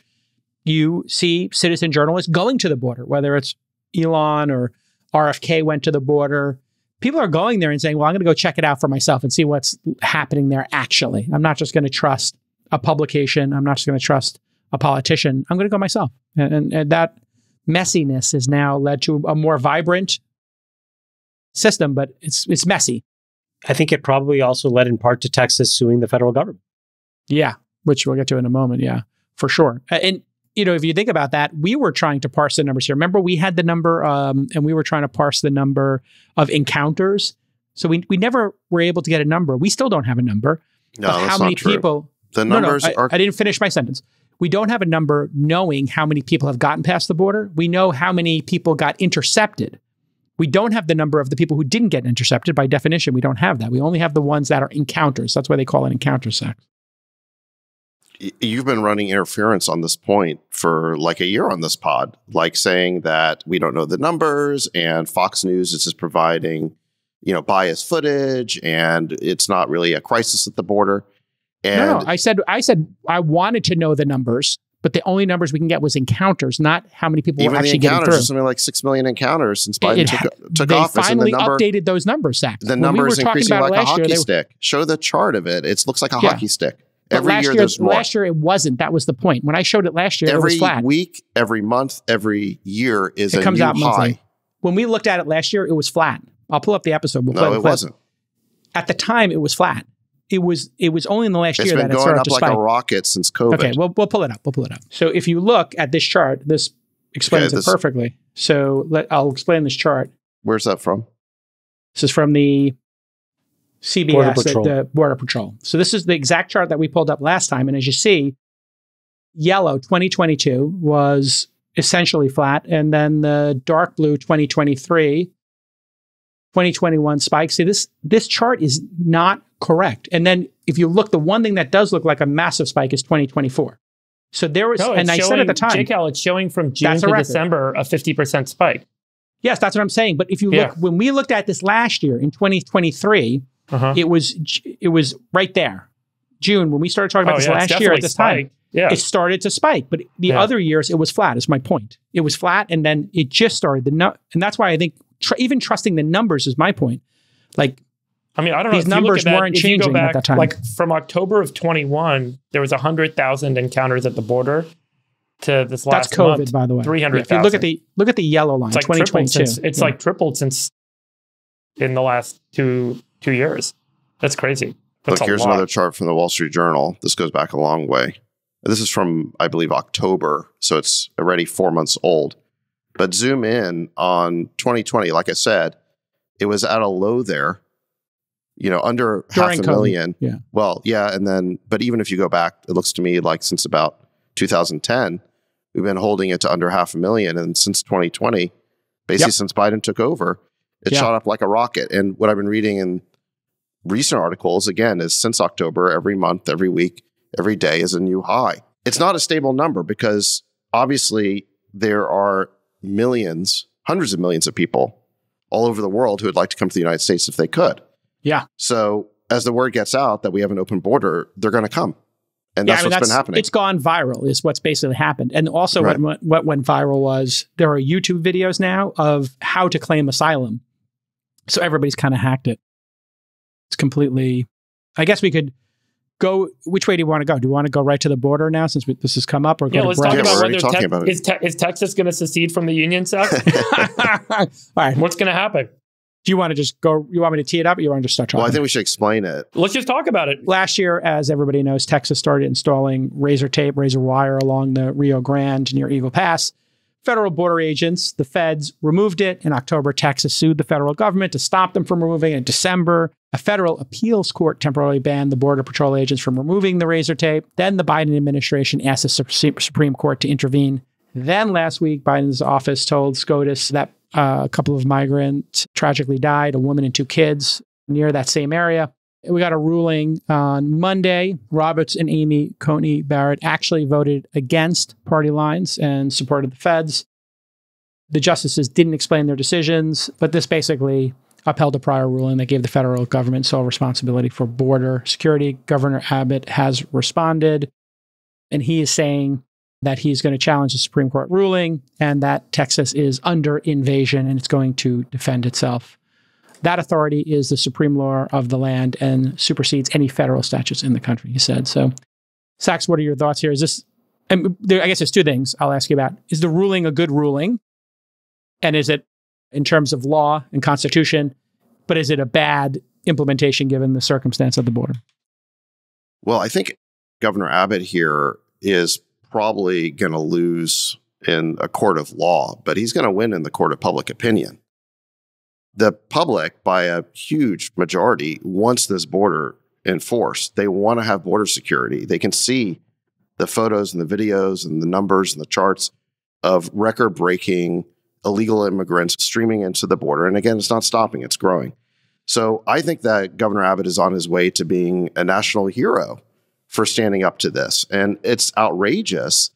You see citizen journalists going to the border, whether it's Elon or R F K went to the border. People are going there and saying, well, I'm going to go check it out for myself and see what's happening there actually. I'm not just going to trust a publication. I'm not just going to trust a politician. I'm going to go myself. And, and, and that messiness has now led to a more vibrant system, but it's it's messy. I think it probably also led in part to Texas suing the federal government. Yeah, which we'll get to in a moment. Yeah, for sure. And, you know, if you think about that, we were trying to parse the numbers here. Remember, we had the number um, and we were trying to parse the number of encounters. So we, we never were able to get a number. We still don't have a number. No, that's how many not true. people. The numbers no, no, I, are. I didn't finish my sentence. We don't have a number knowing how many people have gotten past the border. We know how many people got intercepted. We don't have the number of the people who didn't get intercepted. By definition, we don't have that. We only have the ones that are encounters. That's why they call it encounter sex. You've been running interference on this point for like a year on this pod, like saying that we don't know the numbers and Fox News is just providing, you know, biased footage and it's not really a crisis at the border. And no, no, I said, I said, I wanted to know the numbers, but the only numbers we can get was encounters, not how many people were actually getting through. Something like six million encounters since Biden it, it took, took they office. They finally and the number, updated those numbers, Zach. The numbers we increasing like a hockey year, stick. Were, Show the chart of it. It looks like a yeah. hockey stick. Every last year, year there's more. Last year, it wasn't. That was the point. When I showed it last year, every it was flat. Every week, every month, every year is it a comes new out high. Monthly. When we looked at it last year, it was flat. I'll pull up the episode. We'll no, it clip. wasn't. At the time, it was flat. It was it was only in the last it's year that it started to spike. It's been going up like a rocket since COVID. Okay, we'll, we'll pull it up. We'll pull it up. So if you look at this chart, this explains okay, this, it perfectly. So let, I'll explain this chart. Where's that from? This is from the C B S, Border Patrol. the Border Patrol. So this is the exact chart that we pulled up last time. And as you see, yellow twenty twenty-two was essentially flat. And then the dark blue twenty twenty-three, twenty twenty-one spike. See, this, this chart is not correct. And then if you look, the one thing that does look like a massive spike is twenty twenty-four. So there was, no, and showing, I said at the time, J Cal, it's showing from June to December a fifty percent spike. Yes, that's what I'm saying. But if you yeah. look, when we looked at this last year in twenty twenty-three, Uh-huh. It was it was right there, June, when we started talking about oh, this yeah, last year at this spiked. time, yeah. it started to spike. But the yeah. other years, it was flat is my point. It was flat. And then it just started. the no And that's why I think tr even trusting the numbers is my point. Like, I mean, I don't know. These if numbers you look at that, weren't if changing you go back, at that time. Like from October of twenty-one, there was one hundred thousand encounters at the border to this last That's COVID, month, by the way. three hundred thousand. Yeah, look, look at the yellow line, it's like twenty twenty-two. Since, it's yeah. like tripled since in the last two Two years. That's crazy. That's Look, here's lot. another chart from the Wall Street Journal. This goes back a long way. This is from, I believe, October. So it's already four months old. But zoom in on twenty twenty. Like I said, it was at a low there, you know, under During half a COVID. million. Yeah. Well, yeah. And then, but even if you go back, it looks to me like since about two thousand ten, we've been holding it to under half a million. And since twenty twenty, basically yep. since Biden took over, it yeah. shot up like a rocket. And what I've been reading in recent articles, again, is since October, every month, every week, every day is a new high. It's not a stable number because obviously there are millions, hundreds of millions of people all over the world who would like to come to the United States if they could. Yeah. So as the word gets out that we have an open border, they're going to come. And that's yeah, I mean, what's that's, been happening. It's gone viral is what's basically happened. And also right. what, what went viral was there are YouTube videos now of how to claim asylum. So everybody's kind of hacked it. It's completely, I guess we could go, which way do you want to go? Do you want to go right to the border now since we, this has come up? Or yeah, go let's to talk about yeah, whether talking te about it. Is, te is Texas going to secede from the Union, Zach? All right. What's going to happen? Do you want to just go, you want me to tee it up or you want to just start talking? Well, I think we should explain it. Let's just talk about it. Last year, as everybody knows, Texas started installing razor tape, razor wire along the Rio Grande near Eagle Pass federal border agents. The feds removed it. In October, Texas sued the federal government to stop them from removing it. In December, a federal appeals court temporarily banned the Border Patrol agents from removing the razor tape. Then the Biden administration asked the Supreme Court to intervene. Then last week, Biden's office told SCOTUS that uh, a couple of migrants tragically died, a woman and two kids near that same area. We got a ruling on Monday. Roberts and Amy Coney Barrett actually voted against party lines and supported the feds. The justices didn't explain their decisions, but this basically upheld a prior ruling that gave the federal government sole responsibility for border security. Governor Abbott has responded, and he is saying that he's going to challenge the Supreme Court ruling and that Texas is under invasion and it's going to defend itself. That authority is the supreme law of the land and supersedes any federal statutes in the country, he said. So, Sachs, what are your thoughts here? Is this, and there, I guess there's two things I'll ask you about. Is the ruling a good ruling? And is it, in terms of law and constitution, but is it a bad implementation given the circumstance of the border? Well, I think Governor Abbott here is probably going to lose in a court of law, but he's going to win in the court of public opinion. The public, by a huge majority, wants this border enforced. They want to have border security. They can see the photos and the videos and the numbers and the charts of record-breaking illegal immigrants streaming into the border. And again, it's not stopping, it's growing. So I think that Governor Abbott is on his way to being a national hero for standing up to this. And it's outrageous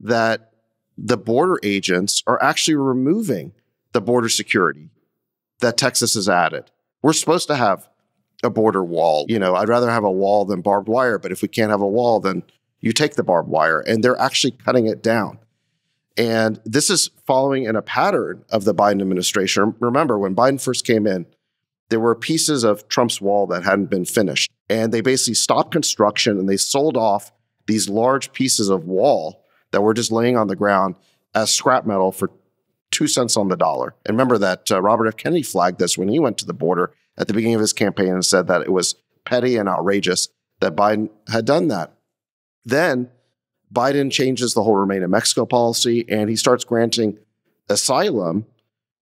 that the border agents are actually removing the border security that Texas has added. We're supposed to have a border wall. You know, I'd rather have a wall than barbed wire, but if we can't have a wall, then you take the barbed wire. And they're actually cutting it down. And this is following in a pattern of the Biden administration. Remember, when Biden first came in, there were pieces of Trump's wall that hadn't been finished. And they basically stopped construction and they sold off these large pieces of wall that were just laying on the ground as scrap metal for two cents on the dollar. And remember that uh, Robert F. Kennedy flagged this when he went to the border at the beginning of his campaign and said that it was petty and outrageous that Biden had done that. Then Biden changes the whole Remain in Mexico policy, and he starts granting asylum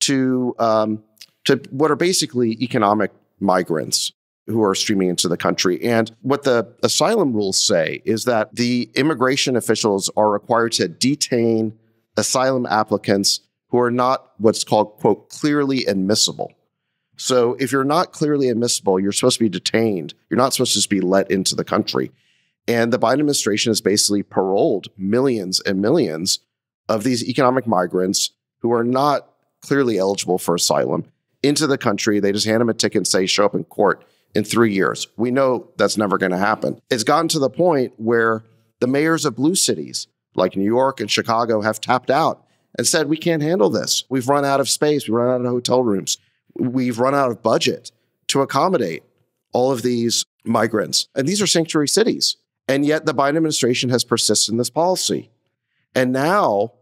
to, um, to what are basically economic migrants who are streaming into the country. And what the asylum rules say is that the immigration officials are required to detain asylum applicants who are not what's called, quote, clearly admissible. So if you're not clearly admissible, you're supposed to be detained. You're not supposed to just be let into the country. And the Biden administration has basically paroled millions and millions of these economic migrants who are not clearly eligible for asylum into the country. They just hand them a ticket and say, show up in court in three years. We know that's never going to happen. It's gotten to the point where the mayors of blue cities like New York and Chicago have tapped out and said, we can't handle this. We've run out of space. We've run out of hotel rooms. We've run out of budget to accommodate all of these migrants. And these are sanctuary cities. And yet the Biden administration has persisted in this policy. And now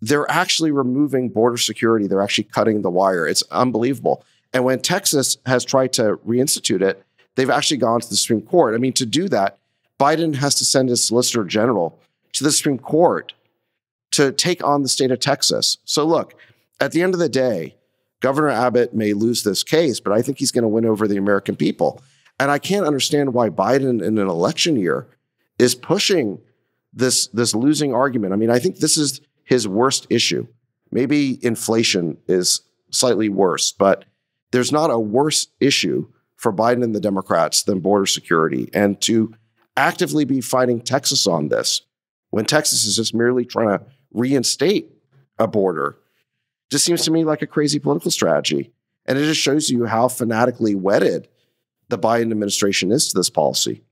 they're actually removing border security. They're actually cutting the wire. It's unbelievable. And when Texas has tried to reinstitute it, they've actually gone to the Supreme Court. I mean, to do that, Biden has to send his Solicitor General to the Supreme Court to take on the state of Texas. So look, at the end of the day, Governor Abbott may lose this case, but I think he's going to win over the American people. And I can't understand why Biden in an election year is pushing this, this losing argument. I mean, I think this is his worst issue. Maybe inflation is slightly worse, but there's not a worse issue for Biden and the Democrats than border security. And to actively be fighting Texas on this, when Texas is just merely trying to reinstate a border, just seems to me like a crazy political strategy. And it just shows you how fanatically wedded the Biden administration is to this policy.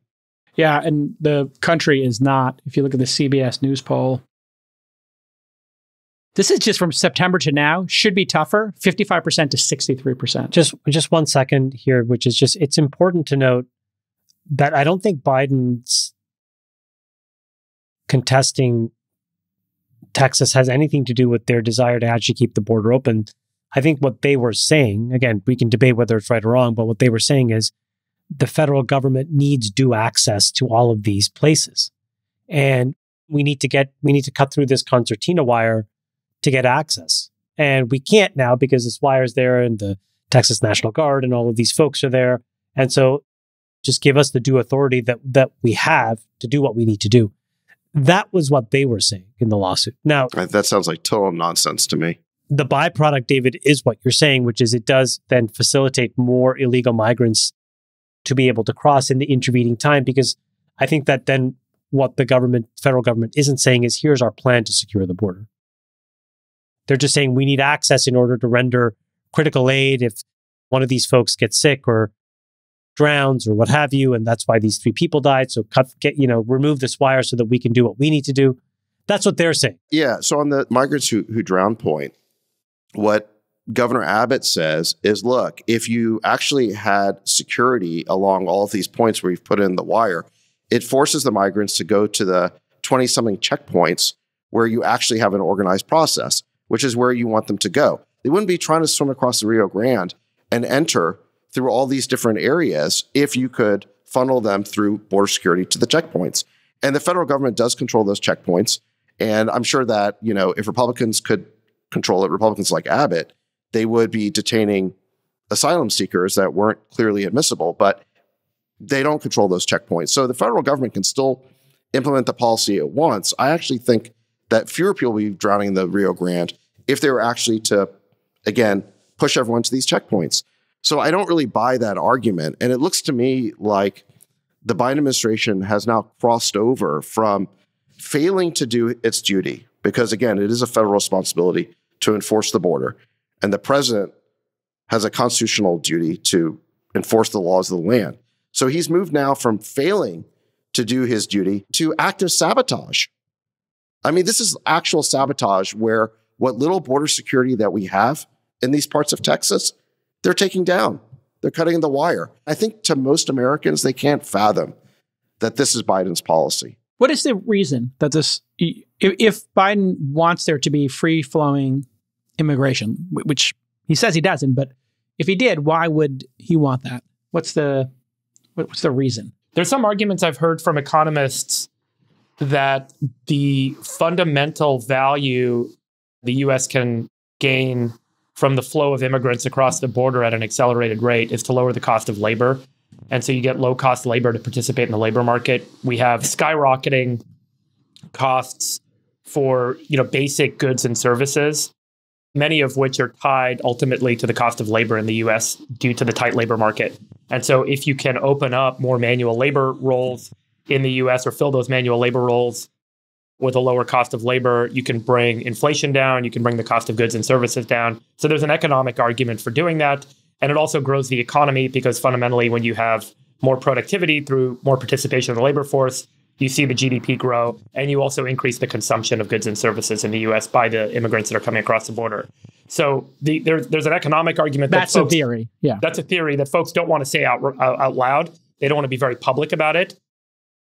Yeah, and the country is not. If you look at the C B S News poll, this is just from September to now, should be tougher, fifty-five percent to sixty-three percent. Just, just one second here, which is just, it's important to note that I don't think Biden's contesting Texas has anything to do with their desire to actually keep the border open. I think what they were saying, again, we can debate whether it's right or wrong, but what they were saying is the federal government needs due access to all of these places. And we need to get, we need to cut through this concertina wire to get access. And we can't now because this wire's there and the Texas National Guard and all of these folks are there. And so just give us the due authority that that we have to do what we need to do. That was what they were saying in the lawsuit. Now, that sounds like total nonsense to me. The byproduct, David, is what you're saying, which is it does then facilitate more illegal migrants to be able to cross in the intervening time, because I think that then what the government, federal government isn't saying is here's our plan to secure the border. They're just saying we need access in order to render critical aid if one of these folks gets sick or drowns or what have you, and that's why these three people died. So cut, get, you know, remove this wire so that we can do what we need to do. That's what they're saying. Yeah. So on the migrants who, who drown point, what Governor Abbott says is, look, if you actually had security along all of these points where you've put in the wire, it forces the migrants to go to the twenty-something checkpoints where you actually have an organized process, which is where you want them to go. They wouldn't be trying to swim across the Rio Grande and enter through all these different areas if you could funnel them through border security to the checkpoints. And the federal government does control those checkpoints. And I'm sure that, you know, if Republicans could control it, Republicans like Abbott, they would be detaining asylum seekers that weren't clearly admissible, but they don't control those checkpoints. So the federal government can still implement the policy at once. I actually think that fewer people will be drowning in the Rio Grande if they were actually to, again, push everyone to these checkpoints. So I don't really buy that argument. And it looks to me like the Biden administration has now crossed over from failing to do its duty, because again, it is a federal responsibility to enforce the border. And the president has a constitutional duty to enforce the laws of the land. So he's moved now from failing to do his duty to active sabotage. I mean, this is actual sabotage where what little border security that we have in these parts of Texas, they're taking down. They're cutting the wire. I think to most Americans, they can't fathom that this is Biden's policy. What is the reason that this, if Biden wants there to be free-flowing immigration, which he says he doesn't, but if he did, why would he want that? What's the what's the reason? There's some arguments I've heard from economists that the fundamental value the U S can gain from the flow of immigrants across the border at an accelerated rate is to lower the cost of labor. And so you get low-cost labor to participate in the labor market. We have skyrocketing costs for, you know, basic goods and services, many of which are tied ultimately to the cost of labor in the U S due to the tight labor market. And so if you can open up more manual labor roles in the U S or fill those manual labor roles with a lower cost of labor, you can bring inflation down, you can bring the cost of goods and services down. So there's an economic argument for doing that. And it also grows the economy because fundamentally when you have more productivity through more participation in the labor force, you see the G D P grow, and you also increase the consumption of goods and services in the U S by the immigrants that are coming across the border. So the, there, there's an economic argument. That's that folks, a theory. Yeah, that's a theory that folks don't want to say out, out loud. They don't want to be very public about it.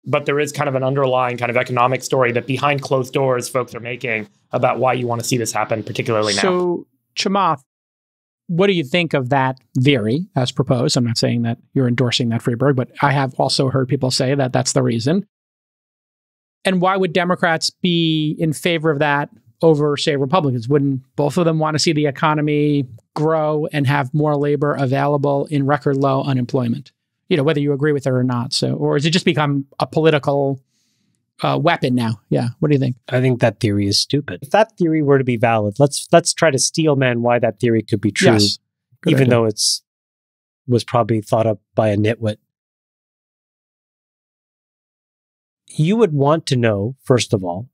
But there is kind of an underlying kind of economic story that behind closed doors folks are making about why you want to see this happen, particularly now. So, Chamath, what do you think of that theory as proposed? I'm not saying that you're endorsing that, Friedberg, but I have also heard people say that that's the reason. And why would Democrats be in favor of that over, say, Republicans? Wouldn't both of them want to see the economy grow and have more labor available in record low unemployment? You know, whether you agree with it or not. So, or has it just become a political uh, weapon now? Yeah. What do you think? I think that theory is stupid. If that theory were to be valid, let's let's try to steelman why that theory could be true, yes. even idea. though it's was probably thought up by a nitwit. You would want to know, first of all,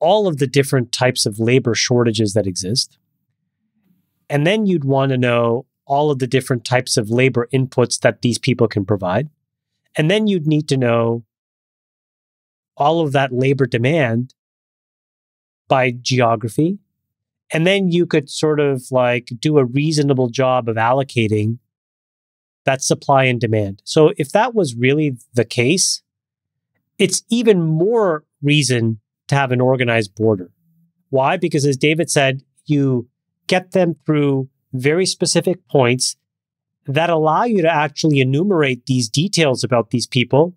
all of the different types of labor shortages that exist. And then you'd want to know all of the different types of labor inputs that these people can provide. And then you'd need to know all of that labor demand by geography. And then you could sort of like do a reasonable job of allocating that supply and demand. So if that was really the case, it's even more reason to have an organized border. Why? Because as David said, you get them through very specific points that allow you to actually enumerate these details about these people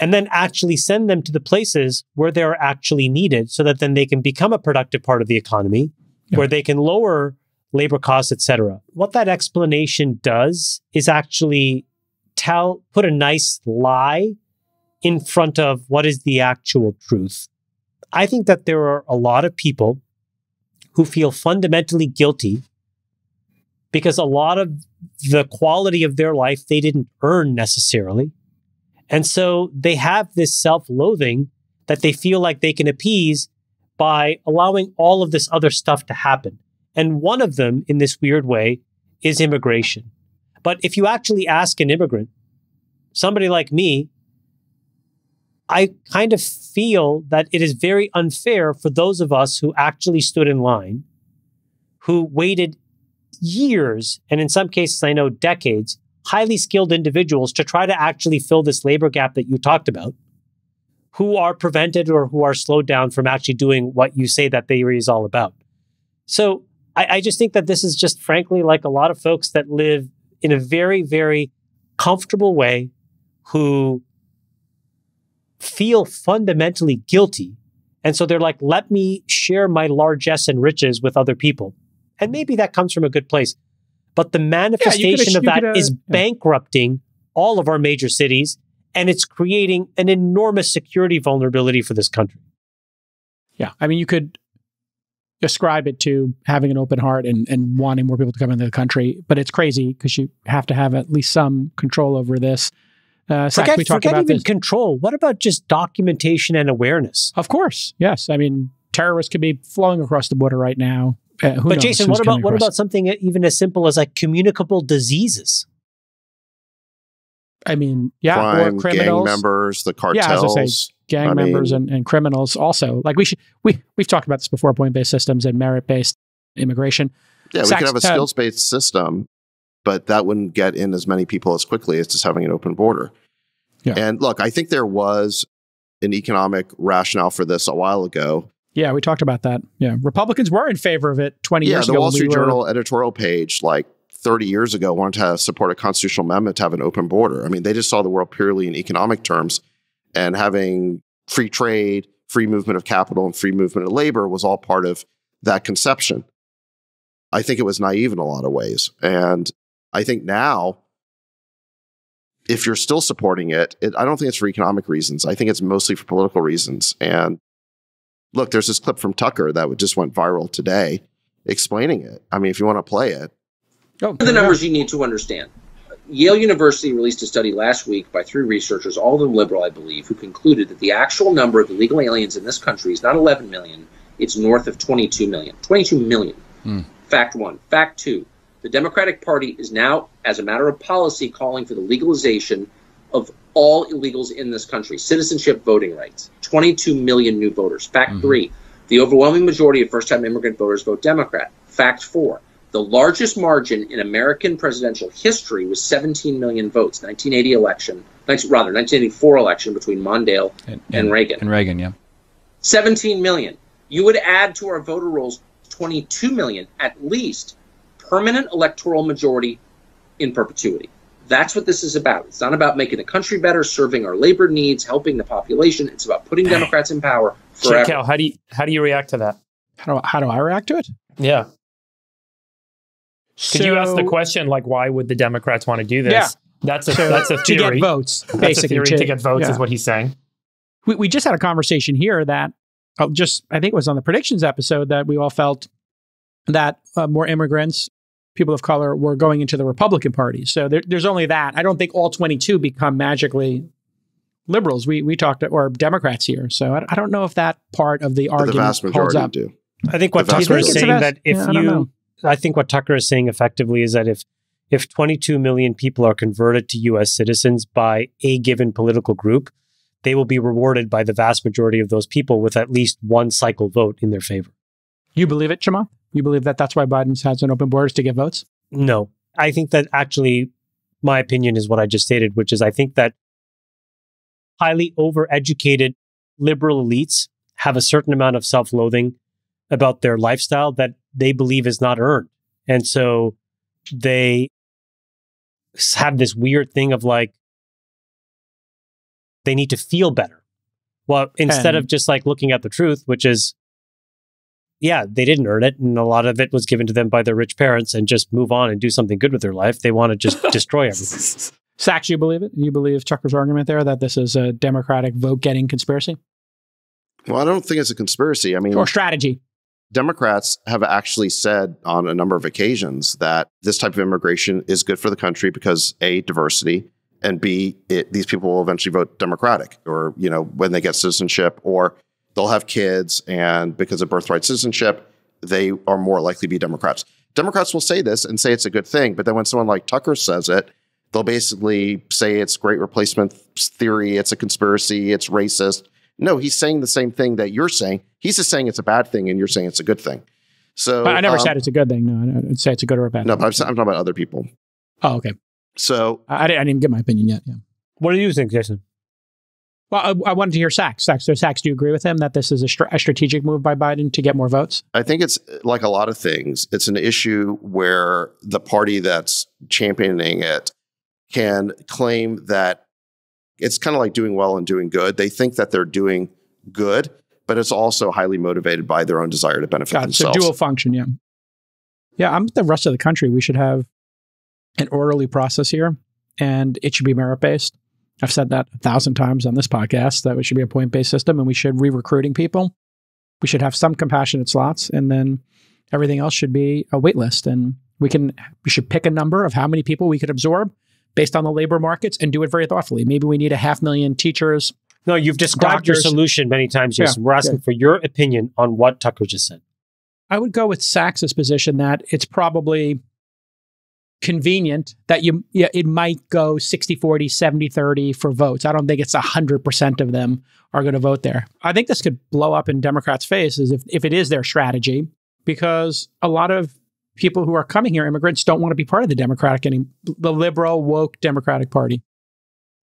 and then actually send them to the places where they are actually needed so that then they can become a productive part of the economy, yeah. where they can lower labor costs, et cetera. What that explanation does is actually tell, put a nice lie in front of what is the actual truth. I think that there are a lot of people who feel fundamentally guilty because a lot of the quality of their life they didn't earn necessarily. And so they have this self-loathing that they feel like they can appease by allowing all of this other stuff to happen. And one of them, in this weird way, is immigration. But if you actually ask an immigrant, somebody like me, I kind of feel that it is very unfair for those of us who actually stood in line, who waited years, and in some cases, I know decades, highly skilled individuals to try to actually fill this labor gap that you talked about, who are prevented or who are slowed down from actually doing what you say that theory is all about. So I, I just think that this is just frankly like a lot of folks that live in a very, very comfortable way who feel fundamentally guilty. And so they're like, let me share my largesse and riches with other people. And maybe that comes from a good place. But the manifestation yeah, of that could, uh, is yeah. bankrupting all of our major cities, and it's creating an enormous security vulnerability for this country. Yeah, I mean, you could ascribe it to having an open heart and, and wanting more people to come into the country, but it's crazy because you have to have at least some control over this. Uh, Sachs, forget we talked forget about even this. Control. What about just documentation and awareness? Of course, yes. I mean, terrorists could be flowing across the border right now. Uh, but Jason, what about what about something even as simple as like communicable diseases? I mean, yeah, crime, or criminals, gang members, the cartels, yeah, as I say, gang I members mean, and, and criminals. Also, like we should we we've talked about this before: point-based systems and merit-based immigration. Yeah, Sachs, we could have a skills-based system, but that wouldn't get in as many people as quickly as just having an open border. Yeah. And look, I think there was an economic rationale for this a while ago. Yeah, we talked about that. Yeah, Republicans were in favor of it twenty yeah, years ago. Yeah, the Wall Street we Journal editorial page, like thirty years ago, wanted to support a constitutional amendment to have an open border. I mean, they just saw the world purely in economic terms, and having free trade, free movement of capital, and free movement of labor was all part of that conception. I think it was naive in a lot of ways, and I think now, if you're still supporting it, it I don't think it's for economic reasons. I think it's mostly for political reasons. And look, there's this clip from Tucker that just went viral today explaining it. I mean, if you want to play it. Oh, the numbers you need to understand. Yale University released a study last week by three researchers, all of them liberal, I believe, who concluded that the actual number of illegal aliens in this country is not eleven million. It's north of twenty-two million. twenty-two million. Mm. Fact one. Fact two. The Democratic Party is now, as a matter of policy, calling for the legalization of all illegals in this country, citizenship voting rights, twenty-two million new voters. Fact mm-hmm. three, the overwhelming majority of first-time immigrant voters vote Democrat. Fact four, the largest margin in American presidential history was seventeen million votes, nineteen eighty election, rather nineteen eighty-four election between Mondale and, and, and Reagan. And Reagan, yeah. seventeen million. You would add to our voter rolls twenty-two million, at least, permanent electoral majority in perpetuity. That's what this is about. It's not about making the country better, serving our labor needs, helping the population. It's about putting Democrats in power forever. Cal, how do you, how do you react to that? How do, how do I react to it? Yeah. So, could you ask the question, like, why would the Democrats want to do this? Yeah. That's a, so, that's a theory. To get votes, basically. That's a theory to, to get votes yeah. is what he's saying. We, we just had a conversation here that uh, just, I think it was on the predictions episode, that we all felt that uh, more immigrants, people of color, were going into the Republican Party. So there, there's only that. I don't think all twenty-two become magically liberals. We we talked to, or Democrats here. So I, I don't know if that part of the argument the vast holds up. Do. I think what Tucker is saying that if yeah, you, I, I think what Tucker is saying effectively is that if if twenty-two million people are converted to U S citizens by a given political group, they will be rewarded by the vast majority of those people with at least one cycle vote in their favor. You believe it, Chamath? You believe that that's why Biden has an open borders to get votes? No. I think that actually my opinion is what I just stated, which is I think that highly overeducated liberal elites have a certain amount of self-loathing about their lifestyle that they believe is not earned. And so they have this weird thing of like, They need to feel better. Well, instead and, of just like looking at the truth, which is, yeah, they didn't earn it. And a lot of it was given to them by their rich parents, and just move on and do something good with their life. They want to just destroy everything. Sachs, you believe it? You believe Tucker's argument there that this is a Democratic vote-getting conspiracy? Well, I don't think it's a conspiracy. I mean, or strategy. Democrats have actually said on a number of occasions that this type of immigration is good for the country because A, diversity, and B, it, these people will eventually vote Democratic, or, you know, when they get citizenship, or they'll have kids, and because of birthright citizenship, they are more likely to be Democrats. Democrats will say this and say it's a good thing, but then when someone like Tucker says it, they'll basically say it's great replacement theory, it's a conspiracy, it's racist. No, he's saying the same thing that you're saying. He's just saying it's a bad thing, and you're saying it's a good thing. So but I never um, said it's a good thing. No, I didn't say it's a good or a bad no, thing. No, but I'm, I'm talking about other people. Oh, okay. So I, I didn't even get my opinion yet. Yeah. What do you think, Jason? Well, I, I wanted to hear Sachs. Sachs. So Sachs, do you agree with him that this is a, str a strategic move by Biden to get more votes? I think it's like a lot of things. It's an issue where the party that's championing it can claim that it's kind of like doing well and doing good. They think that they're doing good, but it's also highly motivated by their own desire to benefit God, themselves. So dual function, yeah. Yeah, I'm with the rest of the country. We should have an orderly process here, and it should be merit-based. I've said that a thousand times on this podcast, that it should be a point-based system, and we should re-recruiting people. We should have some compassionate slots, and then everything else should be a wait list. And we, can, we should pick a number of how many people we could absorb based on the labor markets, and do it very thoughtfully. Maybe we need a half million teachers. No, you've described doctors. Your solution many times, Jason. Yeah, We're asking yeah. for your opinion on what Tucker just said. I would go with Sachs's position that it's probably convenient that you, yeah, it might go sixty forty, seventy thirty for votes. I don't think it's one hundred percent of them are going to vote there. I think this could blow up in Democrats' faces if, if it is their strategy, because a lot of people who are coming here, immigrants, don't want to be part of the Democratic, any, the liberal, woke Democratic Party.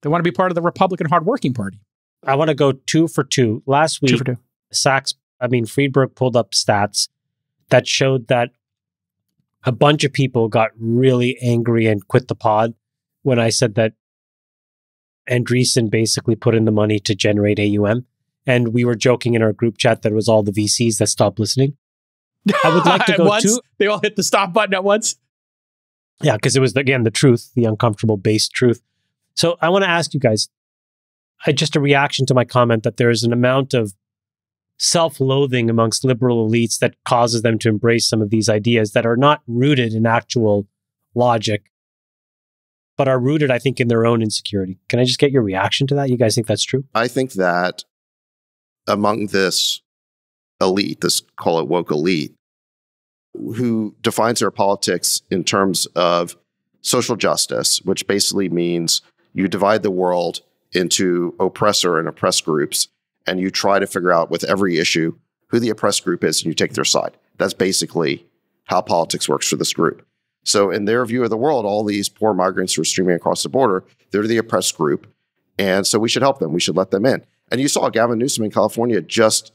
They want to be part of the Republican hardworking party. I want to go two for two. Last week, two for two. Sachs, I mean, Friedberg pulled up stats that showed that a bunch of people got really angry and quit the pod when I said that Andreessen basically put in the money to generate A U M. And we were joking in our group chat that it was all the V Cs that stopped listening. I would like to go once, to... They all hit the stop button at once? Yeah, because it was, again, the truth, the uncomfortable base truth. So I want to ask you guys, I, just a reaction to my comment that there is an amount of self-loathing amongst liberal elites that causes them to embrace some of these ideas that are not rooted in actual logic, but are rooted, I think, in their own insecurity. Can I just get your reaction to that? You guys think that's true? I think that among this elite, let's call it woke elite, who defines their politics in terms of social justice, which basically means you divide the world into oppressor and oppressed groups, and you try to figure out with every issue who the oppressed group is, and you take their side. That's basically how politics works for this group. So in their view of the world, all these poor migrants who are streaming across the border, they're the oppressed group, and so we should help them. We should let them in. And you saw Gavin Newsom in California just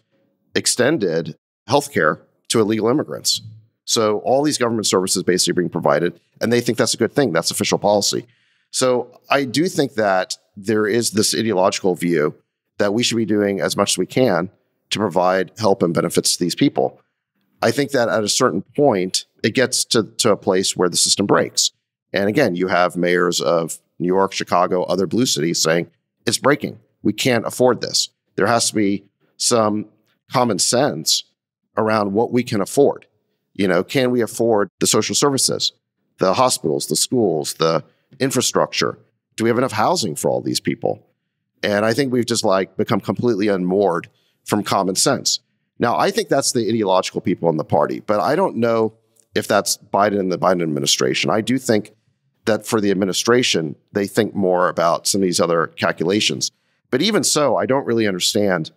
extended healthcare to illegal immigrants. So all these government services basically being provided, and they think that's a good thing. That's official policy. So I do think that there is this ideological view that we should be doing as much as we can to provide help and benefits to these people. I think that at a certain point, it gets to, to a place where the system breaks. And again, you have mayors of New York, Chicago, other blue cities saying, it's breaking. We can't afford this. There has to be some common sense around what we can afford. You know, can we afford the social services, the hospitals, the schools, the infrastructure? Do we have enough housing for all these people? And I think we've just like become completely unmoored from common sense. Now, I think that's the ideological people in the party, but I don't know if that's Biden and the Biden administration. I do think that for the administration, they think more about some of these other calculations. But even so, I don't really understand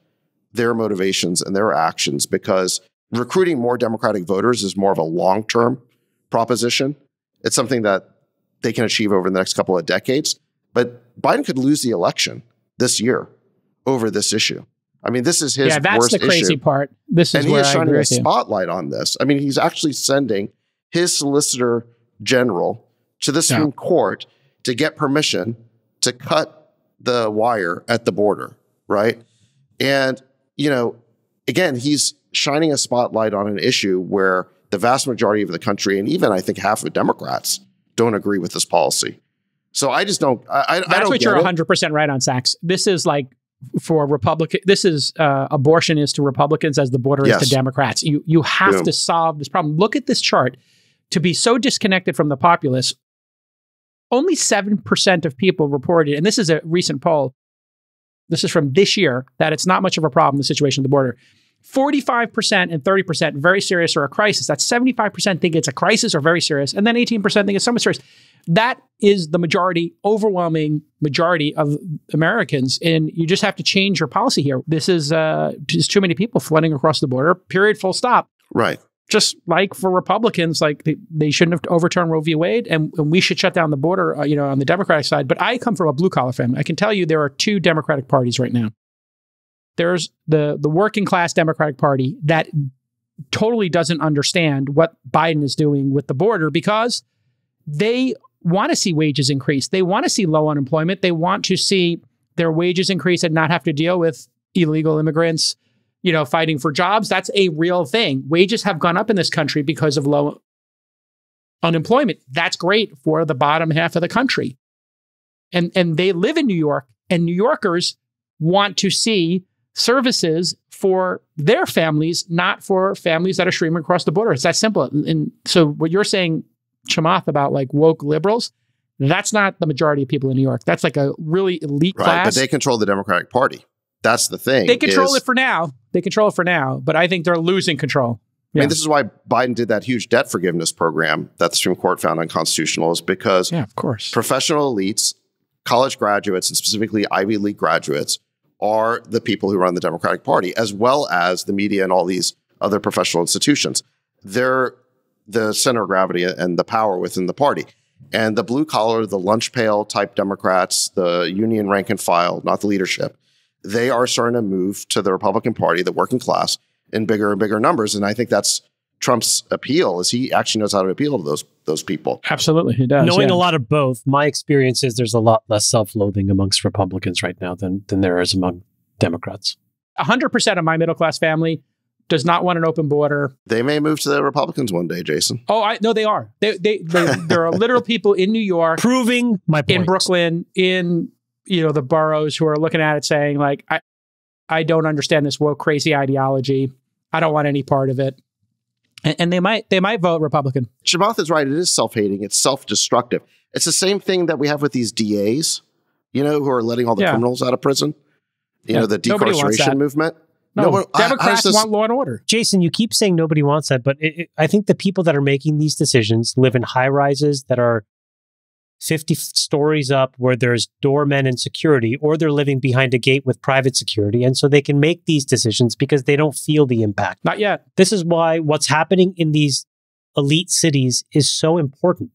their motivations and their actions, because recruiting more Democratic voters is more of a long-term proposition. It's something that they can achieve over the next couple of decades. But Biden could lose the election this year over this issue. I mean, this is his worst issue. Yeah, that's the crazy part. This is where I agree with you. And he is shining a spotlight on this. I mean, he's actually sending his Solicitor General to the Supreme Court to get permission to cut the wire at the border, right? And, you know, again, he's shining a spotlight on an issue where the vast majority of the country, and even I think half of Democrats, don't agree with this policy. So I just don't, I, I don't get it. That's what you're one hundred percent right on, Sachs. This is like, for Republican, this is uh, abortion is to Republicans as the border yes. is to Democrats. You you have Boom. to solve this problem. Look at this chart. To be so disconnected from the populace, only seven percent of people reported, and this is a recent poll, this is from this year, that it's not much of a problem, the situation at the border. forty-five percent and thirty percent very serious or a crisis. That's seventy-five percent think it's a crisis or very serious, and then eighteen percent think it's somewhat serious. That is the majority, overwhelming majority of Americans, and you just have to change your policy here. This is uh, just too many people flooding across the border, period, full stop. Right. Just like for Republicans, like they, they shouldn't have overturned Roe v. Wade, and, and we should shut down the border, uh, you know, on the Democratic side. But I come from a blue-collar family. I can tell you there are two Democratic parties right now. There's the, the working-class Democratic Party that totally doesn't understand what Biden is doing with the border because they want to see wages increase. They want to see low unemployment. They want to see their wages increase and not have to deal with illegal immigrants, you know, fighting for jobs. That's a real thing. Wages have gone up in this country because of low unemployment. That's great for the bottom half of the country. And, and they live in New York, and New Yorkers want to see services for their families, not for families that are streaming across the border. It's that simple. And so what you're saying, Chamath, about like woke liberals, that's not the majority of people in New York. That's like a really elite right, class. But they control the Democratic Party. That's the thing. They control is, it for now. They control it for now, but I think they're losing control. Yeah. I mean, this is why Biden did that huge debt forgiveness program that the Supreme Court found unconstitutional, is because yeah, of course. professional elites, college graduates, and specifically Ivy League graduates are the people who run the Democratic Party, as well as the media and all these other professional institutions. They're the center of gravity and the power within the party. And the blue collar, the lunch pail type Democrats, the union rank and file, not the leadership, they are starting to move to the Republican Party, the working class, in bigger and bigger numbers. And I think that's Trump's appeal, is he actually knows how to appeal to those those people. Absolutely, he does. Knowing yeah. a lot of both, my experience is there's a lot less self-loathing amongst Republicans right now than, than there is among Democrats. one hundred percent of my middle-class family does not want an open border. They may move to the Republicans one day, Jason. Oh, I no, they are. They, they, they, there are literal people in New York. Proving my point. In Brooklyn, in, you know, the boroughs who are looking at it saying, like, I, I don't understand this woke, crazy ideology. I don't want any part of it. And, and they might they might vote Republican. Chamath is right. It is self-hating. It's self-destructive. It's the same thing that we have with these D As, you know, who are letting all the yeah. criminals out of prison. You yeah. know, the decarceration movement. No, no one, Democrats I, I just, want law and order. Jason, you keep saying nobody wants that, but it, it, I think the people that are making these decisions live in high rises that are fifty stories up where there's doormen and security, or they're living behind a gate with private security. And so they can make these decisions because they don't feel the impact. Not yet. This is why what's happening in these elite cities is so important,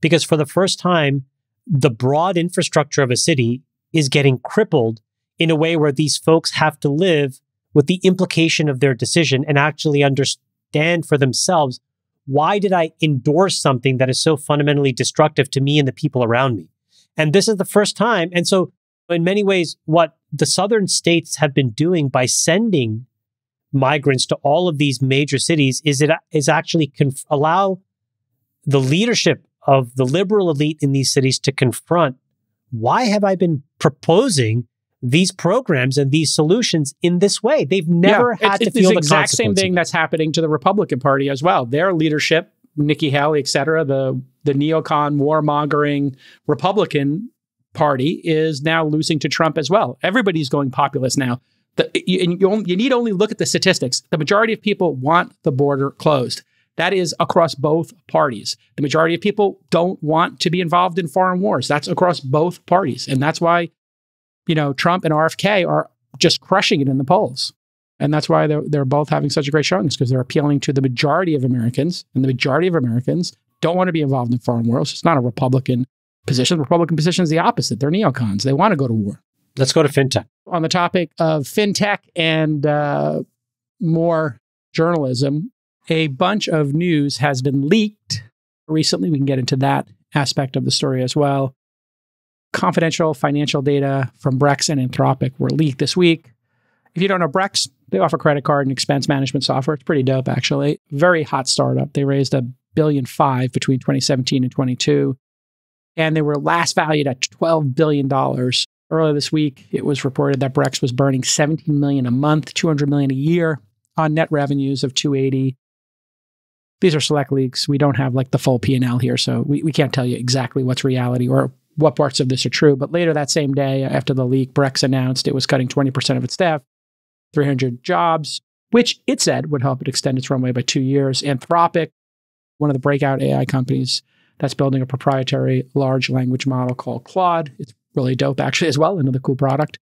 because for the first time, the broad infrastructure of a city is getting crippled in a way where these folks have to live with the implication of their decision and actually understand for themselves, why did I endorse something that is so fundamentally destructive to me and the people around me? And this is the first time. And so in many ways, what the southern states have been doing by sending migrants to all of these major cities is it is actually conf- allow the leadership of the liberal elite in these cities to confront, why have I been proposing these programs and these solutions in this way? They've never yeah, had it's, to feel the consequences. It's the exact same thing that's happening to the Republican Party as well. Their leadership, Nikki Haley, et cetera, the, the neocon, warmongering Republican Party is now losing to Trump as well. Everybody's going populist now. The, you, and you, you need only look at the statistics. The majority of people want the border closed. That is across both parties. The majority of people don't want to be involved in foreign wars. That's across both parties. And that's why, you know, Trump and R F K are just crushing it in the polls. And that's why they're, they're both having such a great showing, because they're appealing to the majority of Americans, and the majority of Americans don't want to be involved in foreign wars. It's not a Republican position. The Republican position is the opposite. They're neocons. They want to go to war. Let's go to fintech. On the topic of fintech and uh, more journalism, a bunch of news has been leaked recently. We can get into that aspect of the story as well. confidential financial data from Brex and Anthropic were leaked this week. If you don't know Brex, they offer credit card and expense management software. It's pretty dope, actually. Very hot startup. They raised a billion five between twenty seventeen and twenty-two. And they were last valued at twelve billion dollars. Earlier this week, it was reported that Brex was burning seventeen million dollars a month, two hundred million dollars a year on net revenues of two hundred eighty. These are select leaks. We don't have like the full P and L here, so we, we can't tell you exactly what's reality or what parts of this are true. But later that same day, after the leak, Brex announced it was cutting twenty percent of its staff, three hundred jobs, which it said would help it extend its runway by two years. Anthropic, one of the breakout A I companies that's building a proprietary large language model called Claude. It's really dope actually as well, another cool product.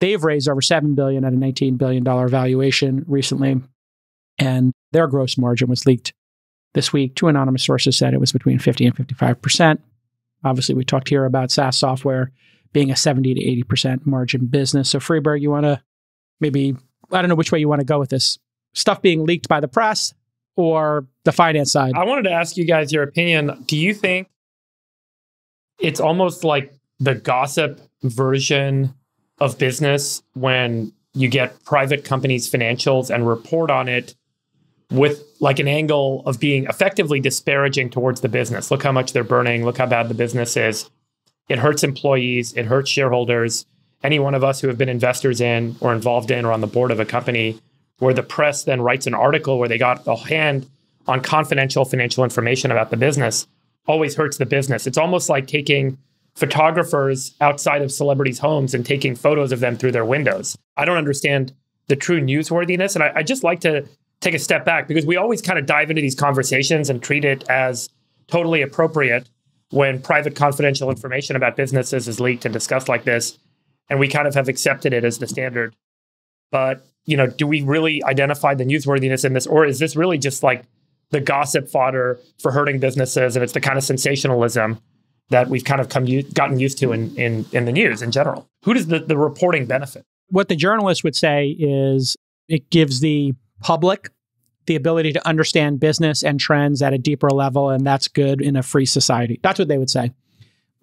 They've raised over seven billion dollars at a nineteen billion dollars valuation recently, and their gross margin was leaked this week. Two anonymous sources said it was between fifty and fifty-five percent. Obviously, we talked here about SaaS software being a seventy to eighty percent margin business. So Friedberg, you want to maybe, I don't know which way you want to go with this, stuff being leaked by the press or the finance side? I wanted to ask you guys your opinion. Do you think it's almost like the gossip version of business when you get private companies' financials and report on it with like an angle of being effectively disparaging towards the business? Look how much they're burning. Look how bad the business is. It hurts employees. It hurts shareholders. Any one of us who have been investors in or involved in or on the board of a company where the press then writes an article where they got a hand on confidential financial information about the business always hurts the business. It's almost like taking photographers outside of celebrities' homes and taking photos of them through their windows. I don't understand the true newsworthiness. And I, I just like to take a step back because we always kind of dive into these conversations and treat it as totally appropriate when private confidential information about businesses is leaked and discussed like this. And we kind of have accepted it as the standard. But, you know, do we really identify the newsworthiness in this? Or is this really just like the gossip fodder for hurting businesses? And it's the kind of sensationalism that we've kind of come gotten used to in, in, in the news in general. Who does the, the reporting benefit? What the journalists would say is it gives the public the ability to understand business and trends at a deeper level, and that's good in a free society. That's what they would say.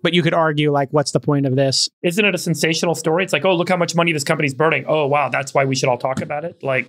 But you could argue, like, what's the point of this? Isn't it a sensational story? It's like, oh, look how much money this company's burning. Oh, wow, that's why we should all talk about it. Like,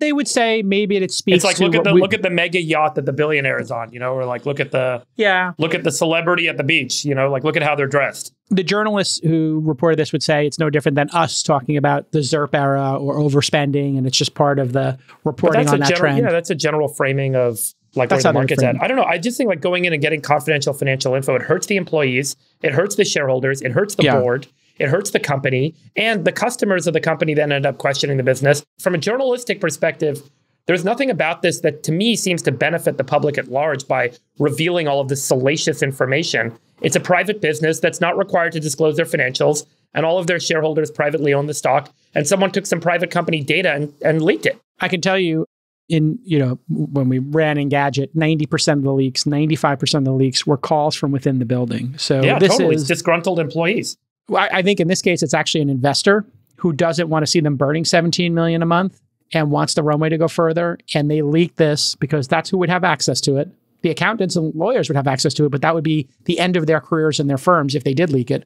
they would say maybe it speaks. It's like to look at the we, look at the mega yacht that the billionaire is on, you know, or like look at the yeah, look at the celebrity at the beach, you know, like look at how they're dressed. The journalists who reported this would say it's no different than us talking about the ZERP era or overspending, and it's just part of the reporting on that general, trend. Yeah, that's a general framing of like that's where the market's at. I don't know. I just think like going in and getting confidential financial info, it hurts the employees, it hurts the shareholders, it hurts the yeah. board. It hurts the company, and the customers of the company that ended up questioning the business. From a journalistic perspective, there's nothing about this that to me seems to benefit the public at large by revealing all of this salacious information. It's a private business that's not required to disclose their financials, and all of their shareholders privately own the stock, and someone took some private company data and, and leaked it. I can tell you, in you know when we ran Engadget, ninety percent of the leaks, ninety-five percent of the leaks were calls from within the building. So yeah, this totally. is it's disgruntled employees. I think in this case, it's actually an investor who doesn't want to see them burning seventeen million dollars a month and wants the runway to go further. And they leak this because that's who would have access to it. The accountants and lawyers would have access to it, but that would be the end of their careers and their firms if they did leak it.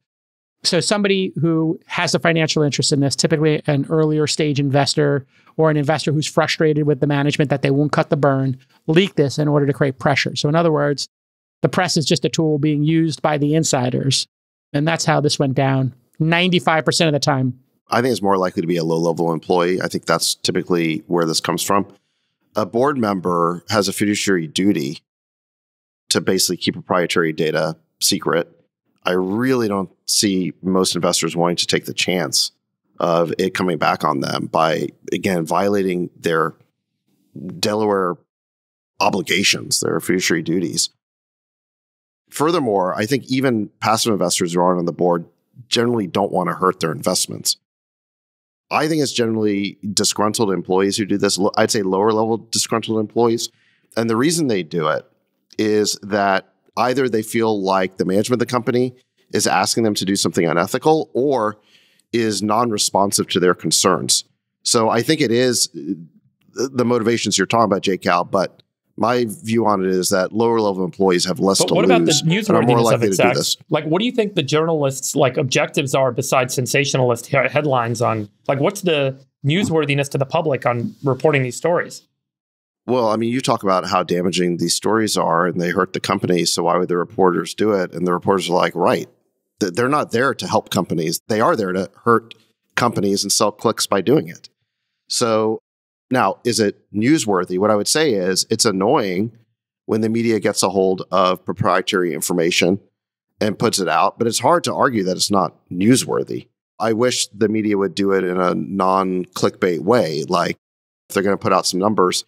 So somebody who has a financial interest in this, typically an earlier stage investor or an investor who's frustrated with the management that they won't cut the burn, leak this in order to create pressure. So in other words, the press is just a tool being used by the insiders. And that's how this went down ninety-five percent of the time. I think it's more likely to be a low-level employee. I think that's typically where this comes from. A board member has a fiduciary duty to basically keep proprietary data secret. I really don't see most investors wanting to take the chance of it coming back on them by, again, violating their Delaware obligations, their fiduciary duties. Furthermore, I think even passive investors who aren't on the board generally don't want to hurt their investments. I think it's generally disgruntled employees who do this. I'd say lower level disgruntled employees. And the reason they do it is that either they feel like the management of the company is asking them to do something unethical or is non-responsive to their concerns. So I think it is the motivations you're talking about, J Cal, but My view on it is that lower level employees have less but to lose. But what about the newsworthiness of it, Sachs? Like, what do you think the journalists' like objectives are besides sensationalist he- headlines on, like, what's the newsworthiness to the public on reporting these stories? Well, I mean, you talk about how damaging these stories are and they hurt the companies. So why would the reporters do it? And the reporters are like, right. They're not there to help companies. They are there to hurt companies and sell clicks by doing it. So now, is it newsworthy? What I would say is it's annoying when the media gets a hold of proprietary information and puts it out, but it's hard to argue that it's not newsworthy. I wish the media would do it in a non-clickbait way. Like, if they're going to put out some numbers,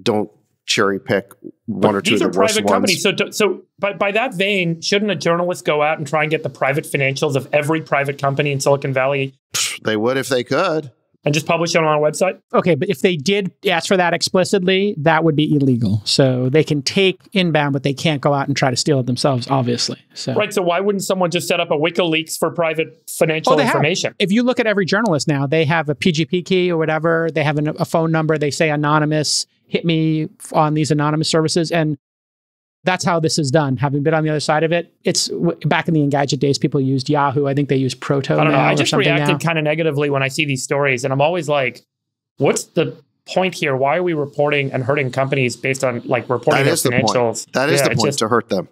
don't cherry pick one but or two of the worst ones. These are private companies. So, so by, by that vein, shouldn't a journalist go out and try and get the private financials of every private company in Silicon Valley? They would if they could. And just publish it on our website? Okay, but if they did ask for that explicitly, that would be illegal. So they can take inbound, but they can't go out and try to steal it themselves, obviously. So. Right, so why wouldn't someone just set up a WikiLeaks for private financial oh, they information? Have. If you look at every journalist now, they have a P G P key or whatever. They have an, a phone number. They say anonymous, hit me on these anonymous services. And that's how this is done. Having been on the other side of it, it's w- back in the Engadget days, people used Yahoo. I think they used Proto. I don't know. I just reacted kind of negatively when I see these stories. And I'm always like, what's the point here? Why are we reporting and hurting companies based on like reporting their financials? That is the point, to hurt them.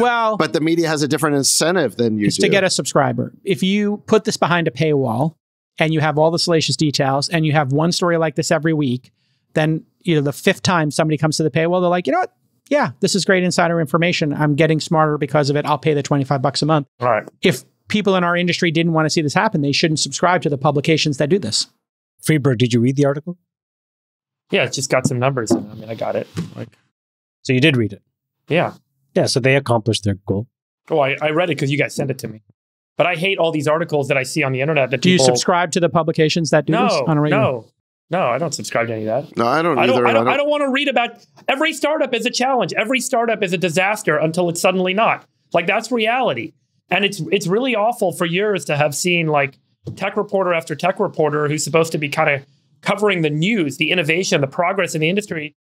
Well, but the media has a different incentive than you do. It's to get a subscriber. If you put this behind a paywall and you have all the salacious details and you have one story like this every week, then you know, the fifth time somebody comes to the paywall, they're like, you know what? Yeah, this is great insider information. I'm getting smarter because of it. I'll pay the twenty-five bucks a month. All right. If people in our industry didn't want to see this happen, they shouldn't subscribe to the publications that do this. Friedberg, did you read the article? Yeah, it's just got some numbers in it. I mean, I got it. Like, so you did read it? Yeah. Yeah, so they accomplished their goal. Oh, I, I read it because you guys sent it to me. But I hate all these articles that I see on the internet that do people... Do you subscribe to the publications that do no, this on a regular? No. No, I don't subscribe to any of that. No, I don't either. I don't, I don't, I don't, I don't want to read about every startup is a challenge. Every startup is a disaster until it's suddenly not. Like, that's reality. And it's it's really awful for years to have seen like tech reporter after tech reporter who's supposed to be kind of covering the news, the innovation, the progress in the industry,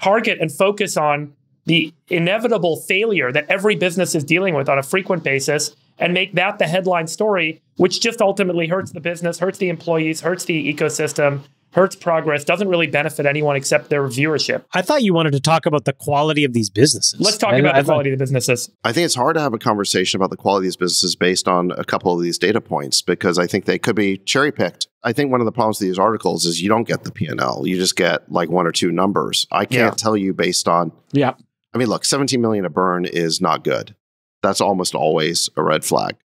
target and focus on the inevitable failure that every business is dealing with on a frequent basis and make that the headline story, which just ultimately hurts the business, hurts the employees, hurts the ecosystem, hurts progress, doesn't really benefit anyone except their viewership. I thought you wanted to talk about the quality of these businesses. Let's talk I, about I, the quality I, of the businesses. I think it's hard to have a conversation about the quality of these businesses based on a couple of these data points, because I think they could be cherry-picked. I think one of the problems with these articles is you don't get the P and L. You just get like one or two numbers. I can't yeah. tell you based on... Yeah. I mean, look, seventeen million a burn is not good. That's almost always a red flag.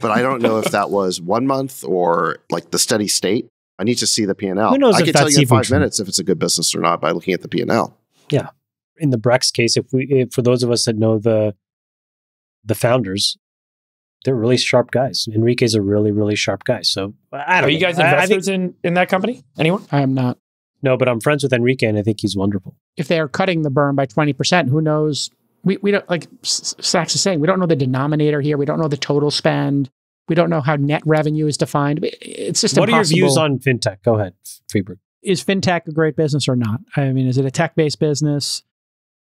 But I don't know if that was one month or like the steady state. I need to see the P and L. Who knows I can tell you in five true. minutes if it's a good business or not by looking at the P and L. Yeah. In the Brex case, if we, if for those of us that know the the founders, they're really sharp guys. Enrique's a really, really sharp guy. So I don't Are know. you guys investors I, I think, in, in that company? Anyone? I am not. No, but I'm friends with Enrique and I think he's wonderful. If they are cutting the burn by twenty percent, who knows? We we don't, like Sachs is saying, we don't know the denominator here. We don't know the total spend. We don't know how net revenue is defined. It's just what impossible. What are your views on fintech? Go ahead, Friedberg. Is fintech a great business or not? I mean, is it a tech-based business?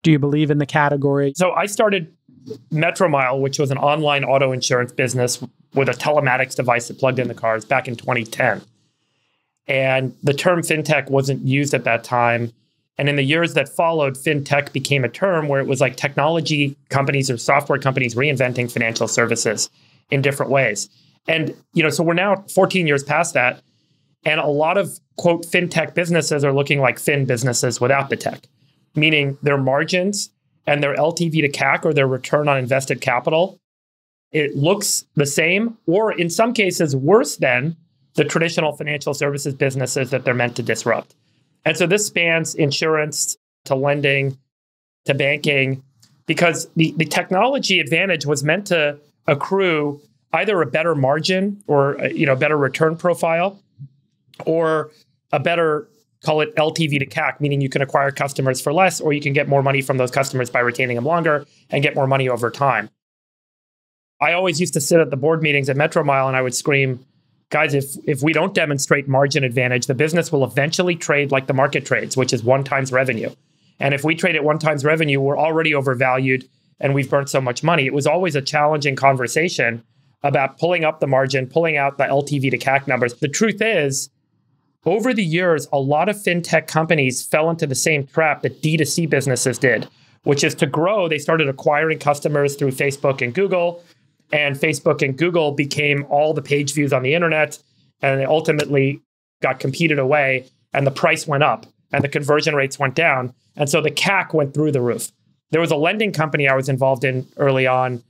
Do you believe in the category? So I started Metromile, which was an online auto insurance business with a telematics device that plugged in the cars back in twenty ten. And the term fintech wasn't used at that time. And in the years that followed, fintech became a term where it was like technology companies or software companies reinventing financial services in different ways. And, you know, so we're now fourteen years past that. And a lot of, quote, fintech businesses are looking like fin businesses without the tech, meaning their margins and their L T V to C A C or their return on invested capital, it looks the same or in some cases worse than the traditional financial services businesses that they're meant to disrupt. And so this spans insurance to lending to banking, because the, the technology advantage was meant to accrue either a better margin or a, you know, better return profile or a better, call it L T V to C A C, meaning you can acquire customers for less or you can get more money from those customers by retaining them longer and get more money over time. I always used to sit at the board meetings at Metromile and I would scream, guys, if if we don't demonstrate margin advantage, the business will eventually trade like the market trades, which is one times revenue. And if we trade at one times revenue, we're already overvalued and we've burnt so much money. It was always a challenging conversation about pulling up the margin, pulling out the L T V to C A C numbers. The truth is, over the years, a lot of fintech companies fell into the same trap that D two C businesses did, which is to grow. They started acquiring customers through Facebook and Google, and Facebook and Google became all the page views on the internet, and they ultimately got competed away, and the price went up, and the conversion rates went down, and so the C A C went through the roof. There was a lending company I was involved in early on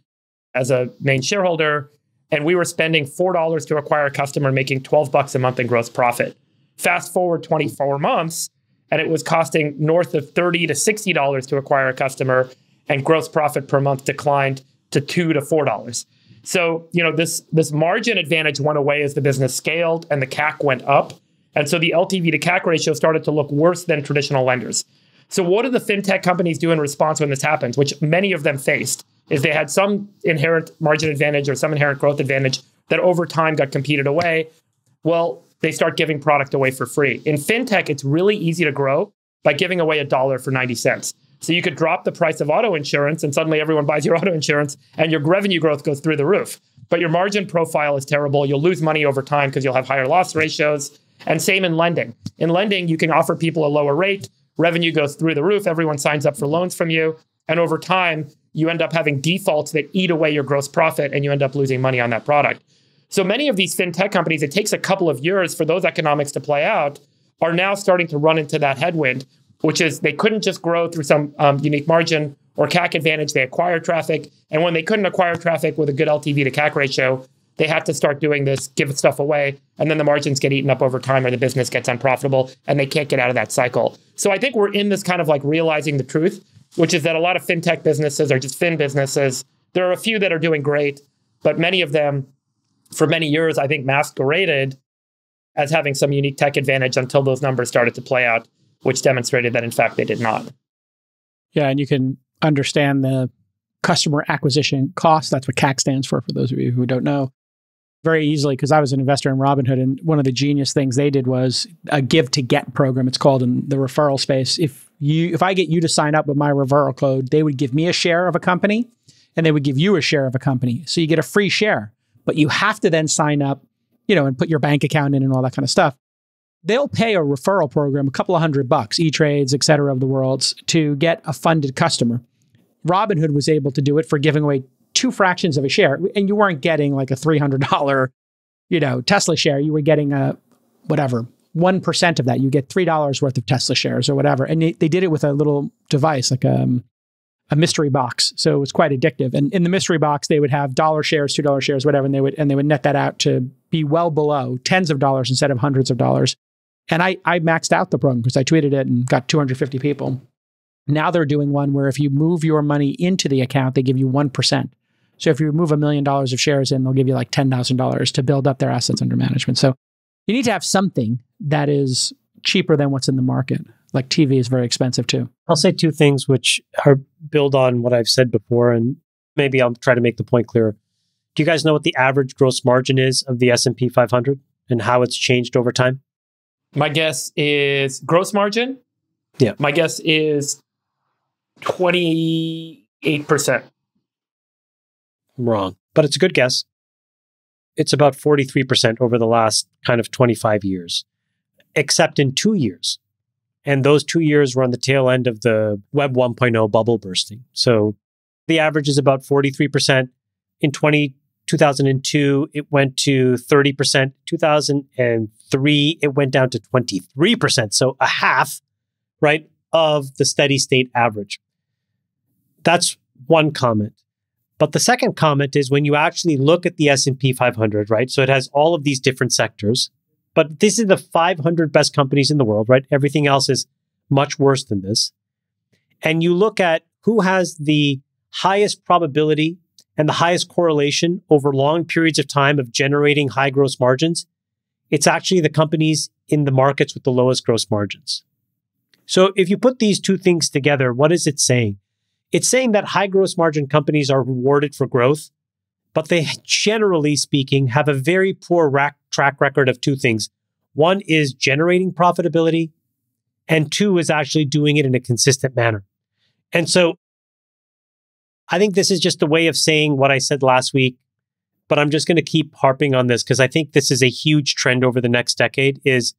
as a main shareholder, and we were spending four dollars to acquire a customer, making twelve bucks a month in gross profit. Fast forward twenty-four months, and it was costing north of thirty to sixty dollars to acquire a customer, and gross profit per month declined to two to four dollars. So, you know, this, this margin advantage went away as the business scaled and the C A C went up. And so the L T V to C A C ratio started to look worse than traditional lenders. So what do the fintech companies do in response when this happens, which many of them faced, is they had some inherent margin advantage or some inherent growth advantage that over time got competed away. Well, they start giving product away for free. In fintech, it's really easy to grow by giving away a dollar for ninety cents. So you could drop the price of auto insurance and suddenly everyone buys your auto insurance and your revenue growth goes through the roof. But your margin profile is terrible. You'll lose money over time because you'll have higher loss ratios. And same in lending. In lending, you can offer people a lower rate. Revenue goes through the roof. Everyone signs up for loans from you. And over time, you end up having defaults that eat away your gross profit and you end up losing money on that product. So many of these fintech companies, it takes a couple of years for those economics to play out, are now starting to run into that headwind, which is they couldn't just grow through some um, unique margin or C A C advantage. They acquired traffic. And when they couldn't acquire traffic with a good L T V to C A C ratio, they had to start doing this, give stuff away, and then the margins get eaten up over time or the business gets unprofitable and they can't get out of that cycle. So I think we're in this kind of like realizing the truth, which is that a lot of fintech businesses are just fin businesses. There are a few that are doing great, but many of them, for many years, I think masqueraded as having some unique tech advantage until those numbers started to play out, which demonstrated that, in fact, they did not. Yeah, and you can understand the customer acquisition cost. That's what C A C stands for, for those of you who don't know. Very easily, because I was an investor in Robinhood, and one of the genius things they did was a give to get program, it's called in the referral space. If you, if I get you to sign up with my referral code, they would give me a share of a company, and they would give you a share of a company. So you get a free share, but you have to then sign up, you know, and put your bank account in and all that kind of stuff. They'll pay a referral program, a couple of hundred bucks, E-Trades, et cetera, of the world's, to get a funded customer. Robinhood was able to do it for giving away two fractions of a share, and you weren't getting like a three hundred dollars, you know, Tesla share. You were getting a, whatever, one percent of that. You get three dollars worth of Tesla shares or whatever. And they, they did it with a little device, like a, a mystery box. So it was quite addictive. And in the mystery box, they would have dollar shares, two dollar shares, whatever, and they would, and they would net that out to be well below tens of dollars instead of hundreds of dollars. And I, I maxed out the program because I tweeted it and got two hundred fifty people. Now they're doing one where if you move your money into the account, they give you one percent. So if you move a million dollars of shares in, they'll give you like ten thousand dollars to build up their assets under management. So you need to have something that is cheaper than what's in the market. Like T V is very expensive too. I'll say two things which are build on what I've said before, and maybe I'll try to make the point clearer. Do you guys know what the average gross margin is of the S and P five hundred and how it's changed over time? My guess is gross margin? Yeah. My guess is twenty-eight percent. I'm wrong, but it's a good guess. It's about forty-three percent over the last kind of twenty-five years, except in two years. And those two years were on the tail end of the Web one point oh bubble bursting. So the average is about forty-three percent. In two thousand two, it went to thirty percent. two thousand three, it went down to twenty-three percent. So a half, right, of the steady state average. That's one comment. But the second comment is when you actually look at the S and P five hundred, right? So it has all of these different sectors, but this is the five hundred best companies in the world, right? Everything else is much worse than this. And you look at who has the highest probability and the highest correlation over long periods of time of generating high gross margins. It's actually the companies in the markets with the lowest gross margins. So if you put these two things together, what is it saying? It's saying that high gross margin companies are rewarded for growth, but they, generally speaking, have a very poor rack, track record of two things. One is generating profitability, and two is actually doing it in a consistent manner. And so I think this is just a way of saying what I said last week, but I'm just going to keep harping on this because I think this is a huge trend over the next decade is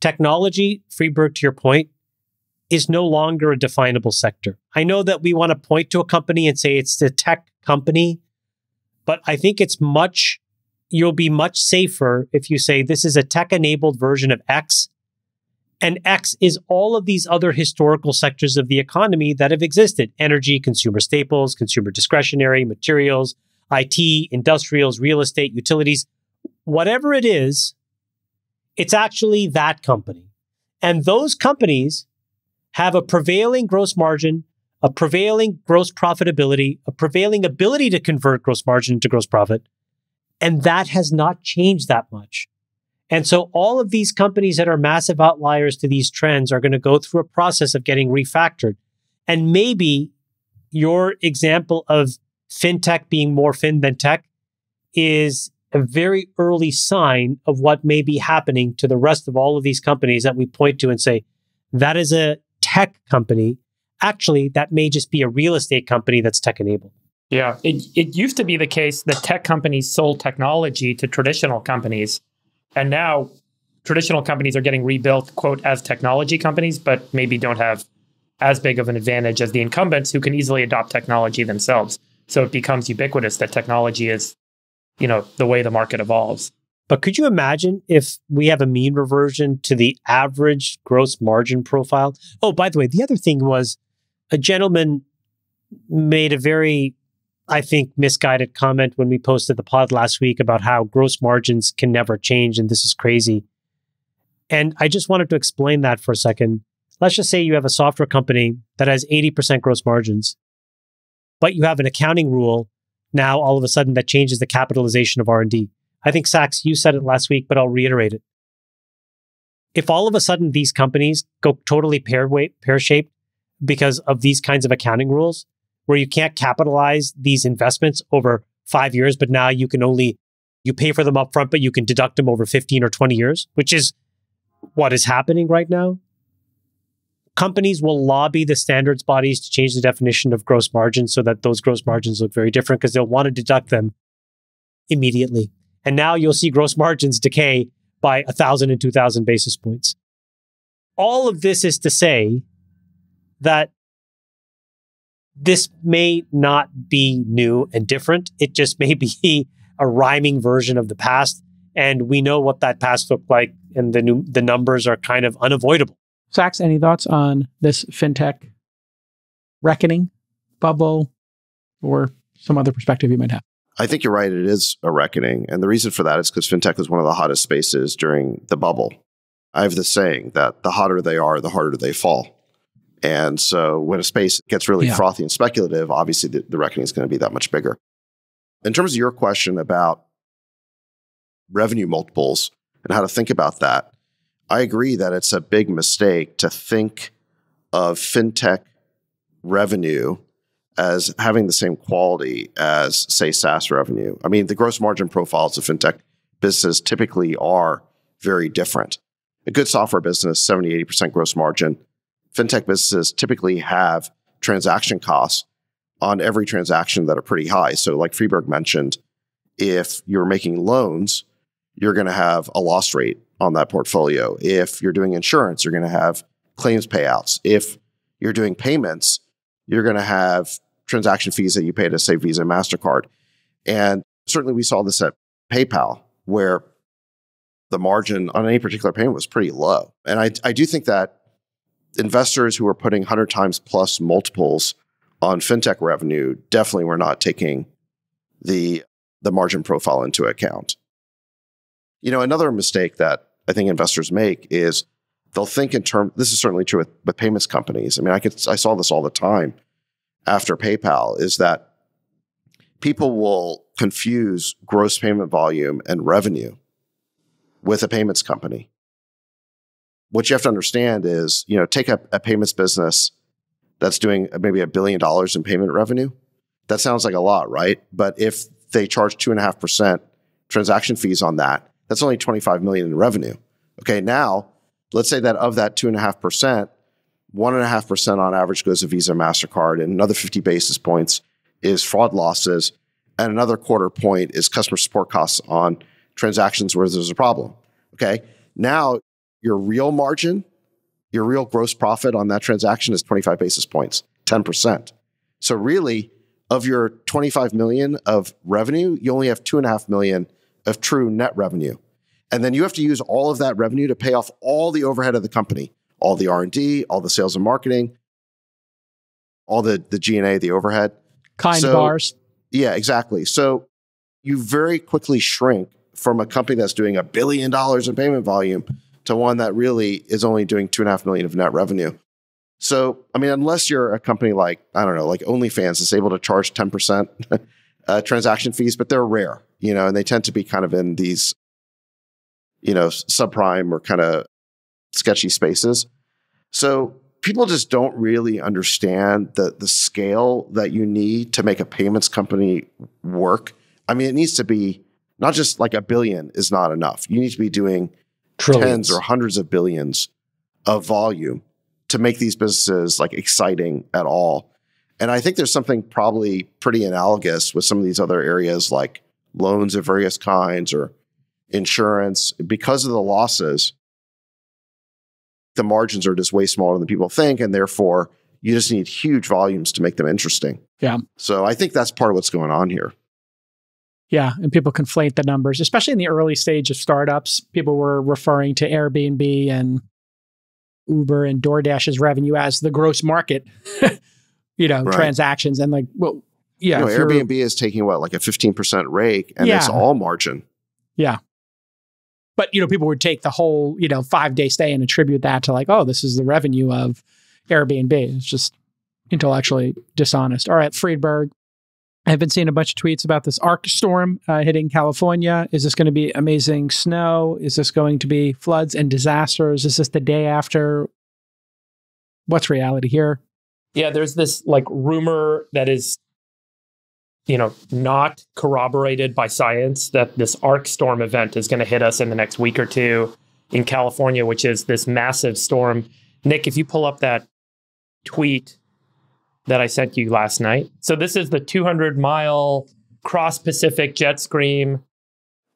technology, Friedberg, to your point, is no longer a definable sector. I know that we want to point to a company and say it's the tech company, but I think it's much, you'll be much safer if you say this is a tech-enabled version of X, and X is all of these other historical sectors of the economy that have existed: energy, consumer staples, consumer discretionary, materials, I T, industrials, real estate, utilities, whatever it is, it's actually that company. And those companies have a prevailing gross margin, a prevailing gross profitability, a prevailing ability to convert gross margin to gross profit. And that has not changed that much. And so all of these companies that are massive outliers to these trends are going to go through a process of getting refactored. And maybe your example of fintech being more fin than tech is a very early sign of what may be happening to the rest of all of these companies that we point to and say, that is a tech company. Actually, that may just be a real estate company that's tech-enabled. Yeah, it, it used to be the case that tech companies sold technology to traditional companies. And now traditional companies are getting rebuilt, quote, as technology companies, but maybe don't have as big of an advantage as the incumbents who can easily adopt technology themselves. So it becomes ubiquitous that technology is, you know, the way the market evolves. But could you imagine if we have a mean reversion to the average gross margin profile? Oh, by the way, the other thing was a gentleman made a very, I think, misguided comment when we posted the pod last week about how gross margins can never change and this is crazy. And I just wanted to explain that for a second. Let's just say you have a software company that has eighty percent gross margins, but you have an accounting rule now all of a sudden that changes the capitalization of R and D. I think, Sachs, you said it last week, but I'll reiterate it. If all of a sudden these companies go totally pear-shaped because of these kinds of accounting rules, where you can't capitalize these investments over five years, but now you can only, you pay for them up front, but you can deduct them over fifteen or twenty years, which is what is happening right now. Companies will lobby the standards bodies to change the definition of gross margin so that those gross margins look very different because they'll want to deduct them immediately. And now you'll see gross margins decay by one thousand and two thousand basis points. All of this is to say that this may not be new and different. It just may be a rhyming version of the past. And we know what that past looked like. And the, new, the numbers are kind of unavoidable. Sachs, any thoughts on this fintech reckoning, bubble, or some other perspective you might have? I think you're right. It is a reckoning. And the reason for that is because fintech was one of the hottest spaces during the bubble. I have this saying that the hotter they are, the harder they fall. And so when a space gets really yeah. frothy and speculative, obviously the, the reckoning is going to be that much bigger. In terms of your question about revenue multiples and how to think about that, I agree that it's a big mistake to think of fintech revenue as having the same quality as, say, SaaS revenue. I mean, the gross margin profiles of fintech businesses typically are very different. A good software business, seventy, eighty percent gross margin. Fintech businesses typically have transaction costs on every transaction that are pretty high. So like Friedberg mentioned, if you're making loans, you're going to have a loss rate on that portfolio. If you're doing insurance, you're going to have claims payouts. If you're doing payments, you're going to have transaction fees that you pay to, say, Visa and MasterCard. And certainly we saw this at PayPal, where the margin on any particular payment was pretty low. And I, I do think that investors who were putting one hundred times plus multiples on fintech revenue definitely were not taking the, the margin profile into account. You know, another mistake that I think investors make is they'll think in terms, this is certainly true with, with payments companies. I mean, I, could, I saw this all the time after PayPal, is that people will confuse gross payment volume and revenue with a payments company. What you have to understand is, you know, take a, a payments business that's doing maybe a billion dollars in payment revenue. That sounds like a lot, right? But if they charge two and a half percent transaction fees on that, that's only twenty-five million in revenue. Okay, now let's say that of that two and a half percent, one and a half percent on average goes to Visa, MasterCard, and another fifty basis points is fraud losses. And another quarter point is customer support costs on transactions where there's a problem. Okay. Now your real margin, your real gross profit on that transaction is twenty-five basis points, ten percent. So really, of your twenty-five million of revenue, you only have two and a half million of true net revenue. And then you have to use all of that revenue to pay off all the overhead of the company, all the R and D, all the sales and marketing, all the, the G and A, the overhead. Kind so, bars. Yeah, exactly. So you very quickly shrink from a company that's doing a billion dollars in payment volume to one that really is only doing two and a half million of net revenue. So, I mean, unless you're a company like, I don't know, like OnlyFans that's able to charge ten percent uh, transaction fees, but they're rare, you know, and they tend to be kind of in these, you know, subprime or kind of sketchy spaces. So people just don't really understand the, the scale that you need to make a payments company work. I mean, it needs to be not just like a billion is not enough. You need to be doing trillions, tens or hundreds of billions of volume to make these businesses like exciting at all. And I think there's something probably pretty analogous with some of these other areas like loans of various kinds or insurance. Because of the losses, the margins are just way smaller than people think. And therefore, you just need huge volumes to make them interesting. Yeah. So I think that's part of what's going on here. Yeah. And people conflate the numbers, especially in the early stage of startups. People were referring to Airbnb and Uber and DoorDash's revenue as the gross market, you know, right. transactions. And like, well, yeah. You know, Airbnb is taking what, like a fifteen percent rake, and yeah. it's all margin. Yeah. But, you know, people would take the whole, you know, five day stay and attribute that to like, oh, this is the revenue of Airbnb. It's just intellectually dishonest. All right, Friedberg. I've been seeing a bunch of tweets about this arc storm uh, hitting California. Is this going to be amazing snow? Is this going to be floods and disasters? Is this the day after? What's reality here? Yeah, there's this like rumor that is, you know, not corroborated by science that this arc storm event is going to hit us in the next week or two in California, which is this massive storm. Nick, if you pull up that tweet that I sent you last night. So this is the two hundred mile cross-Pacific jet stream.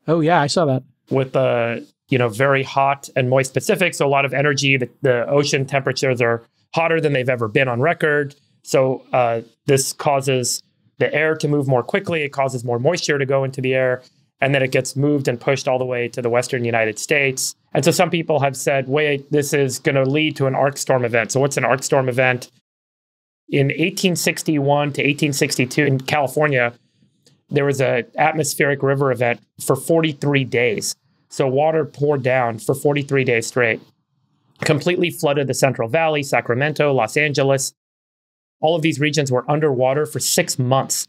Oh yeah, I saw that. With the, you know, very hot and moist Pacific, so a lot of energy. The, the ocean temperatures are hotter than they've ever been on record. So uh, this causes the air to move more quickly. It causes more moisture to go into the air, and then it gets moved and pushed all the way to the western United States. And so some people have said, wait, this is going to lead to an arc storm event. So what's an arc storm event? In eighteen sixty-one to eighteen sixty-two in California, there was an atmospheric river event for forty-three days. So water poured down for forty-three days straight, completely flooded the Central Valley, Sacramento, Los Angeles. All of these regions were underwater for six months,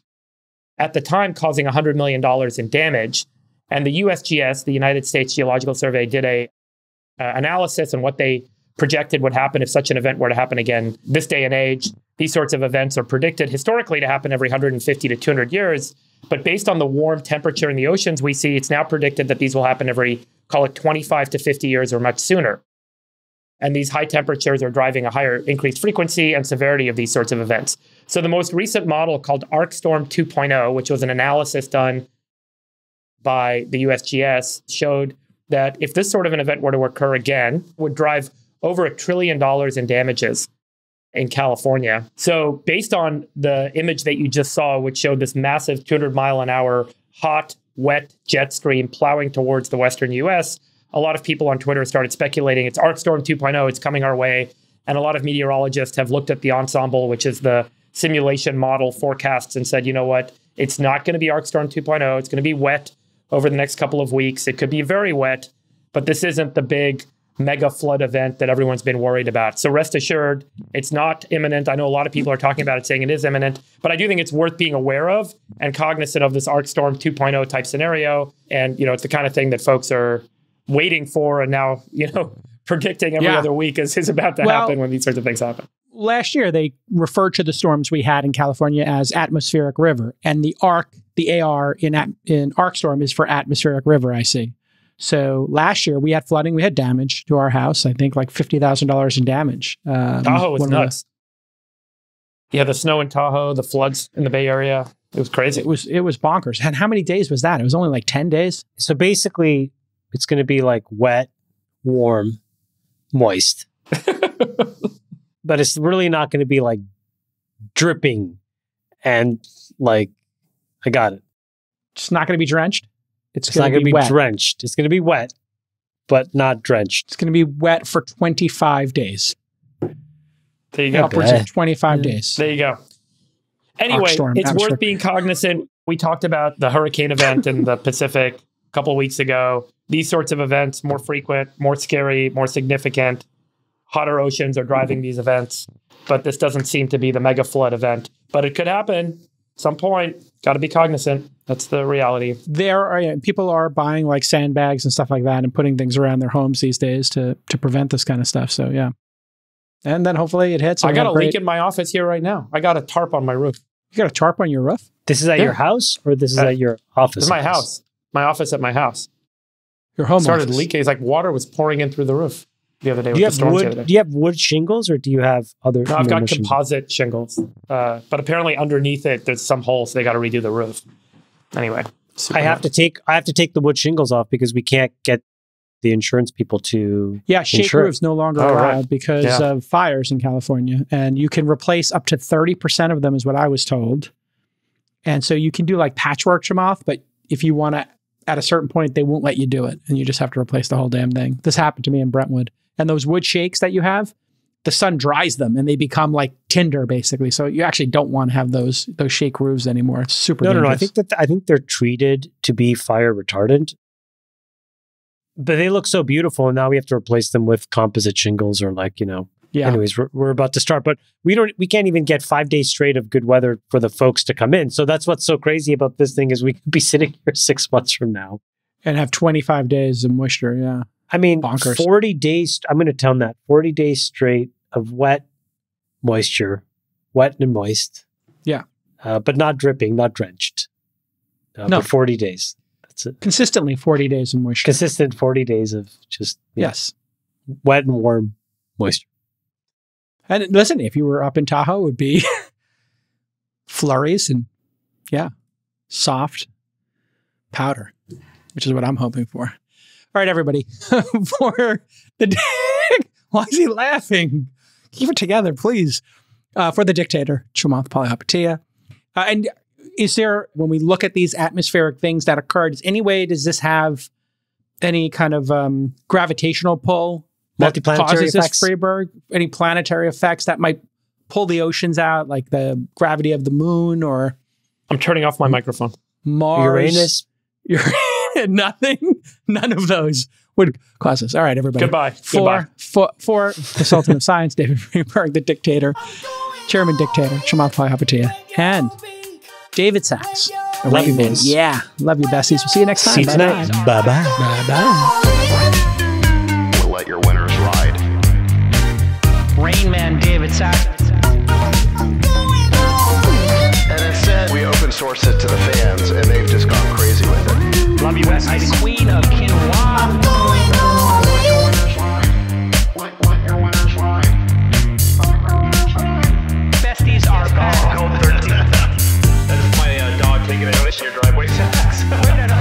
at the time causing one hundred million dollars in damage. And the U S G S, the United States Geological Survey, did an uh, analysis on what they projected would happen if such an event were to happen again this day and age. These sorts of events are predicted historically to happen every one hundred fifty to two hundred years. But based on the warm temperature in the oceans we see, it's now predicted that these will happen every, call it twenty-five to fifty years or much sooner. And these high temperatures are driving a higher increased frequency and severity of these sorts of events. So the most recent model called Arc Storm two point oh, which was an analysis done by the U S G S, showed that if this sort of an event were to occur again, it would drive over a trillion dollars in damages in California. So based on the image that you just saw, which showed this massive two hundred mile an hour hot, wet jet stream plowing towards the western U S, a lot of people on Twitter started speculating it's Arc Storm two point oh, it's coming our way. And a lot of meteorologists have looked at the ensemble, which is the simulation model forecasts, and said, you know what, it's not going to be Arc Storm two point oh. It's going to be wet over the next couple of weeks. It could be very wet, but this isn't the big mega flood event that everyone's been worried about. So rest assured, it's not imminent. I know a lot of people are talking about it, saying it is imminent, but I do think it's worth being aware of and cognizant of this Arc Storm two point oh type scenario. And, you know, it's the kind of thing that folks are waiting for and now, you know, predicting every yeah. other week is, is about to well, happen when these sorts of things happen. Last year, they referred to the storms we had in California as atmospheric river, and the arc, the A R in, in Arc Storm is for atmospheric river, I see. So last year we had flooding, we had damage to our house. I think like fifty thousand dollars in damage. Um, Tahoe was nuts. Yeah, the snow in Tahoe, the floods in the Bay Area. It was crazy. It was, it was bonkers. And how many days was that? It was only like ten days. So basically it's going to be like wet, warm, moist. But it's really not going to be like dripping and like, I got it. It's not going to be drenched. It's, it's gonna not going to be, be drenched. It's going to be wet, but not drenched. It's going to be wet for twenty-five days. There you go. Upwards okay. of twenty-five yeah. days. There you go. Anyway, storm, it's worth sure. being cognizant. We talked about the hurricane event in the Pacific a couple of weeks ago. These sorts of events, more frequent, more scary, more significant. Hotter oceans are driving these events, but this doesn't seem to be the mega flood event. But it could happen at some point. Got to be cognizant. That's the reality. There are yeah, people are buying like sandbags and stuff like that and putting things around their homes these days to to prevent this kind of stuff. So yeah. And then hopefully it hits. I got a leak in my office here right now. I got a tarp on my roof. You got a tarp on your roof? This is at yeah. your house, or this is at, at your office? This is my house. My office at my house. Your home started office. leaking. It's like water was pouring in through the roof the other day. Do you, with have the storms wood, the other day. do you have wood shingles, or do you have other? No, I've got composite shingles. shingles. Uh, but apparently underneath it, there's some holes. So they got to redo the roof. Anyway, I have nice. to take I have to take the wood shingles off because we can't get the insurance people to yeah shake insure. roofs no longer oh, allowed right. because yeah. of fires in California, and you can replace up to thirty percent of them is what I was told. And so you can do like patchwork, Chamath, but if you want to, at a certain point they won't let you do it, and you just have to replace the whole damn thing. This happened to me in Brentwood. And those wood shakes that you have, the sun dries them and they become like tinder basically. So you actually don't want to have those those shake roofs anymore. It's super no, dangerous. No, no, I think that th I think they're treated to be fire retardant. But they look so beautiful, and now we have to replace them with composite shingles or like, you know. Yeah. Anyways, we're, we're about to start, but we don't. We can't even get five days straight of good weather for the folks to come in. So that's what's so crazy about this thing is we could be sitting here six months from now and have twenty-five days of moisture. Yeah. I mean, bonkers. forty days. I'm going to tell them that forty days straight of wet, moisture, wet and moist. Yeah. Uh, but not dripping, not drenched. Uh, no. But forty days. Consistently forty days of moisture. Consistent forty days of just yeah, yes, wet and warm moisture. And listen, if you were up in Tahoe, it would be flurries and yeah, soft powder, which is what I'm hoping for. All right, everybody, for the why is he laughing? Keep it together, please. Uh, for the dictator, Chamath Palihapitiya, uh, and. Is there, when we look at these atmospheric things that occur, does any way, does this have any kind of um, gravitational pull? Multiplanetary effects? Friedberg? Any planetary effects that might pull the oceans out, like the gravity of the moon or... I'm turning off my microphone. Mars. Uranus. Nothing. None of those would cause us. All right, everybody. Goodbye. For, Goodbye. For, for the Sultan of Science, David Friedberg, the dictator, chairman dictator, Chamath Palihapitiya, and... David Sachs. I love you, man. Yeah. Love you, besties. We'll see you next time. See you tonight. Bye-bye. Bye-bye. We'll let your winners ride. Rain Man David Sachs. And it said we open source it to the fans, and they've just gone crazy with it. Love you, besties. The queen of quinoa. Your driveway sucks. Wait, no, no.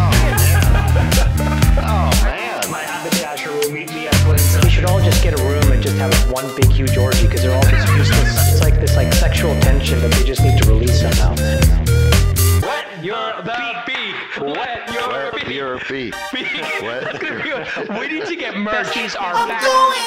Oh, man. My haberdasher will meet me at Windsor. We should all just get a room and just have one big, huge orgy, because they're all just useless. It's like this like sexual tension that they just need to release somehow. Wet your beak. Wet your beak. Wet your beak. Wet your beak. Wait till you get merch. Besties are back.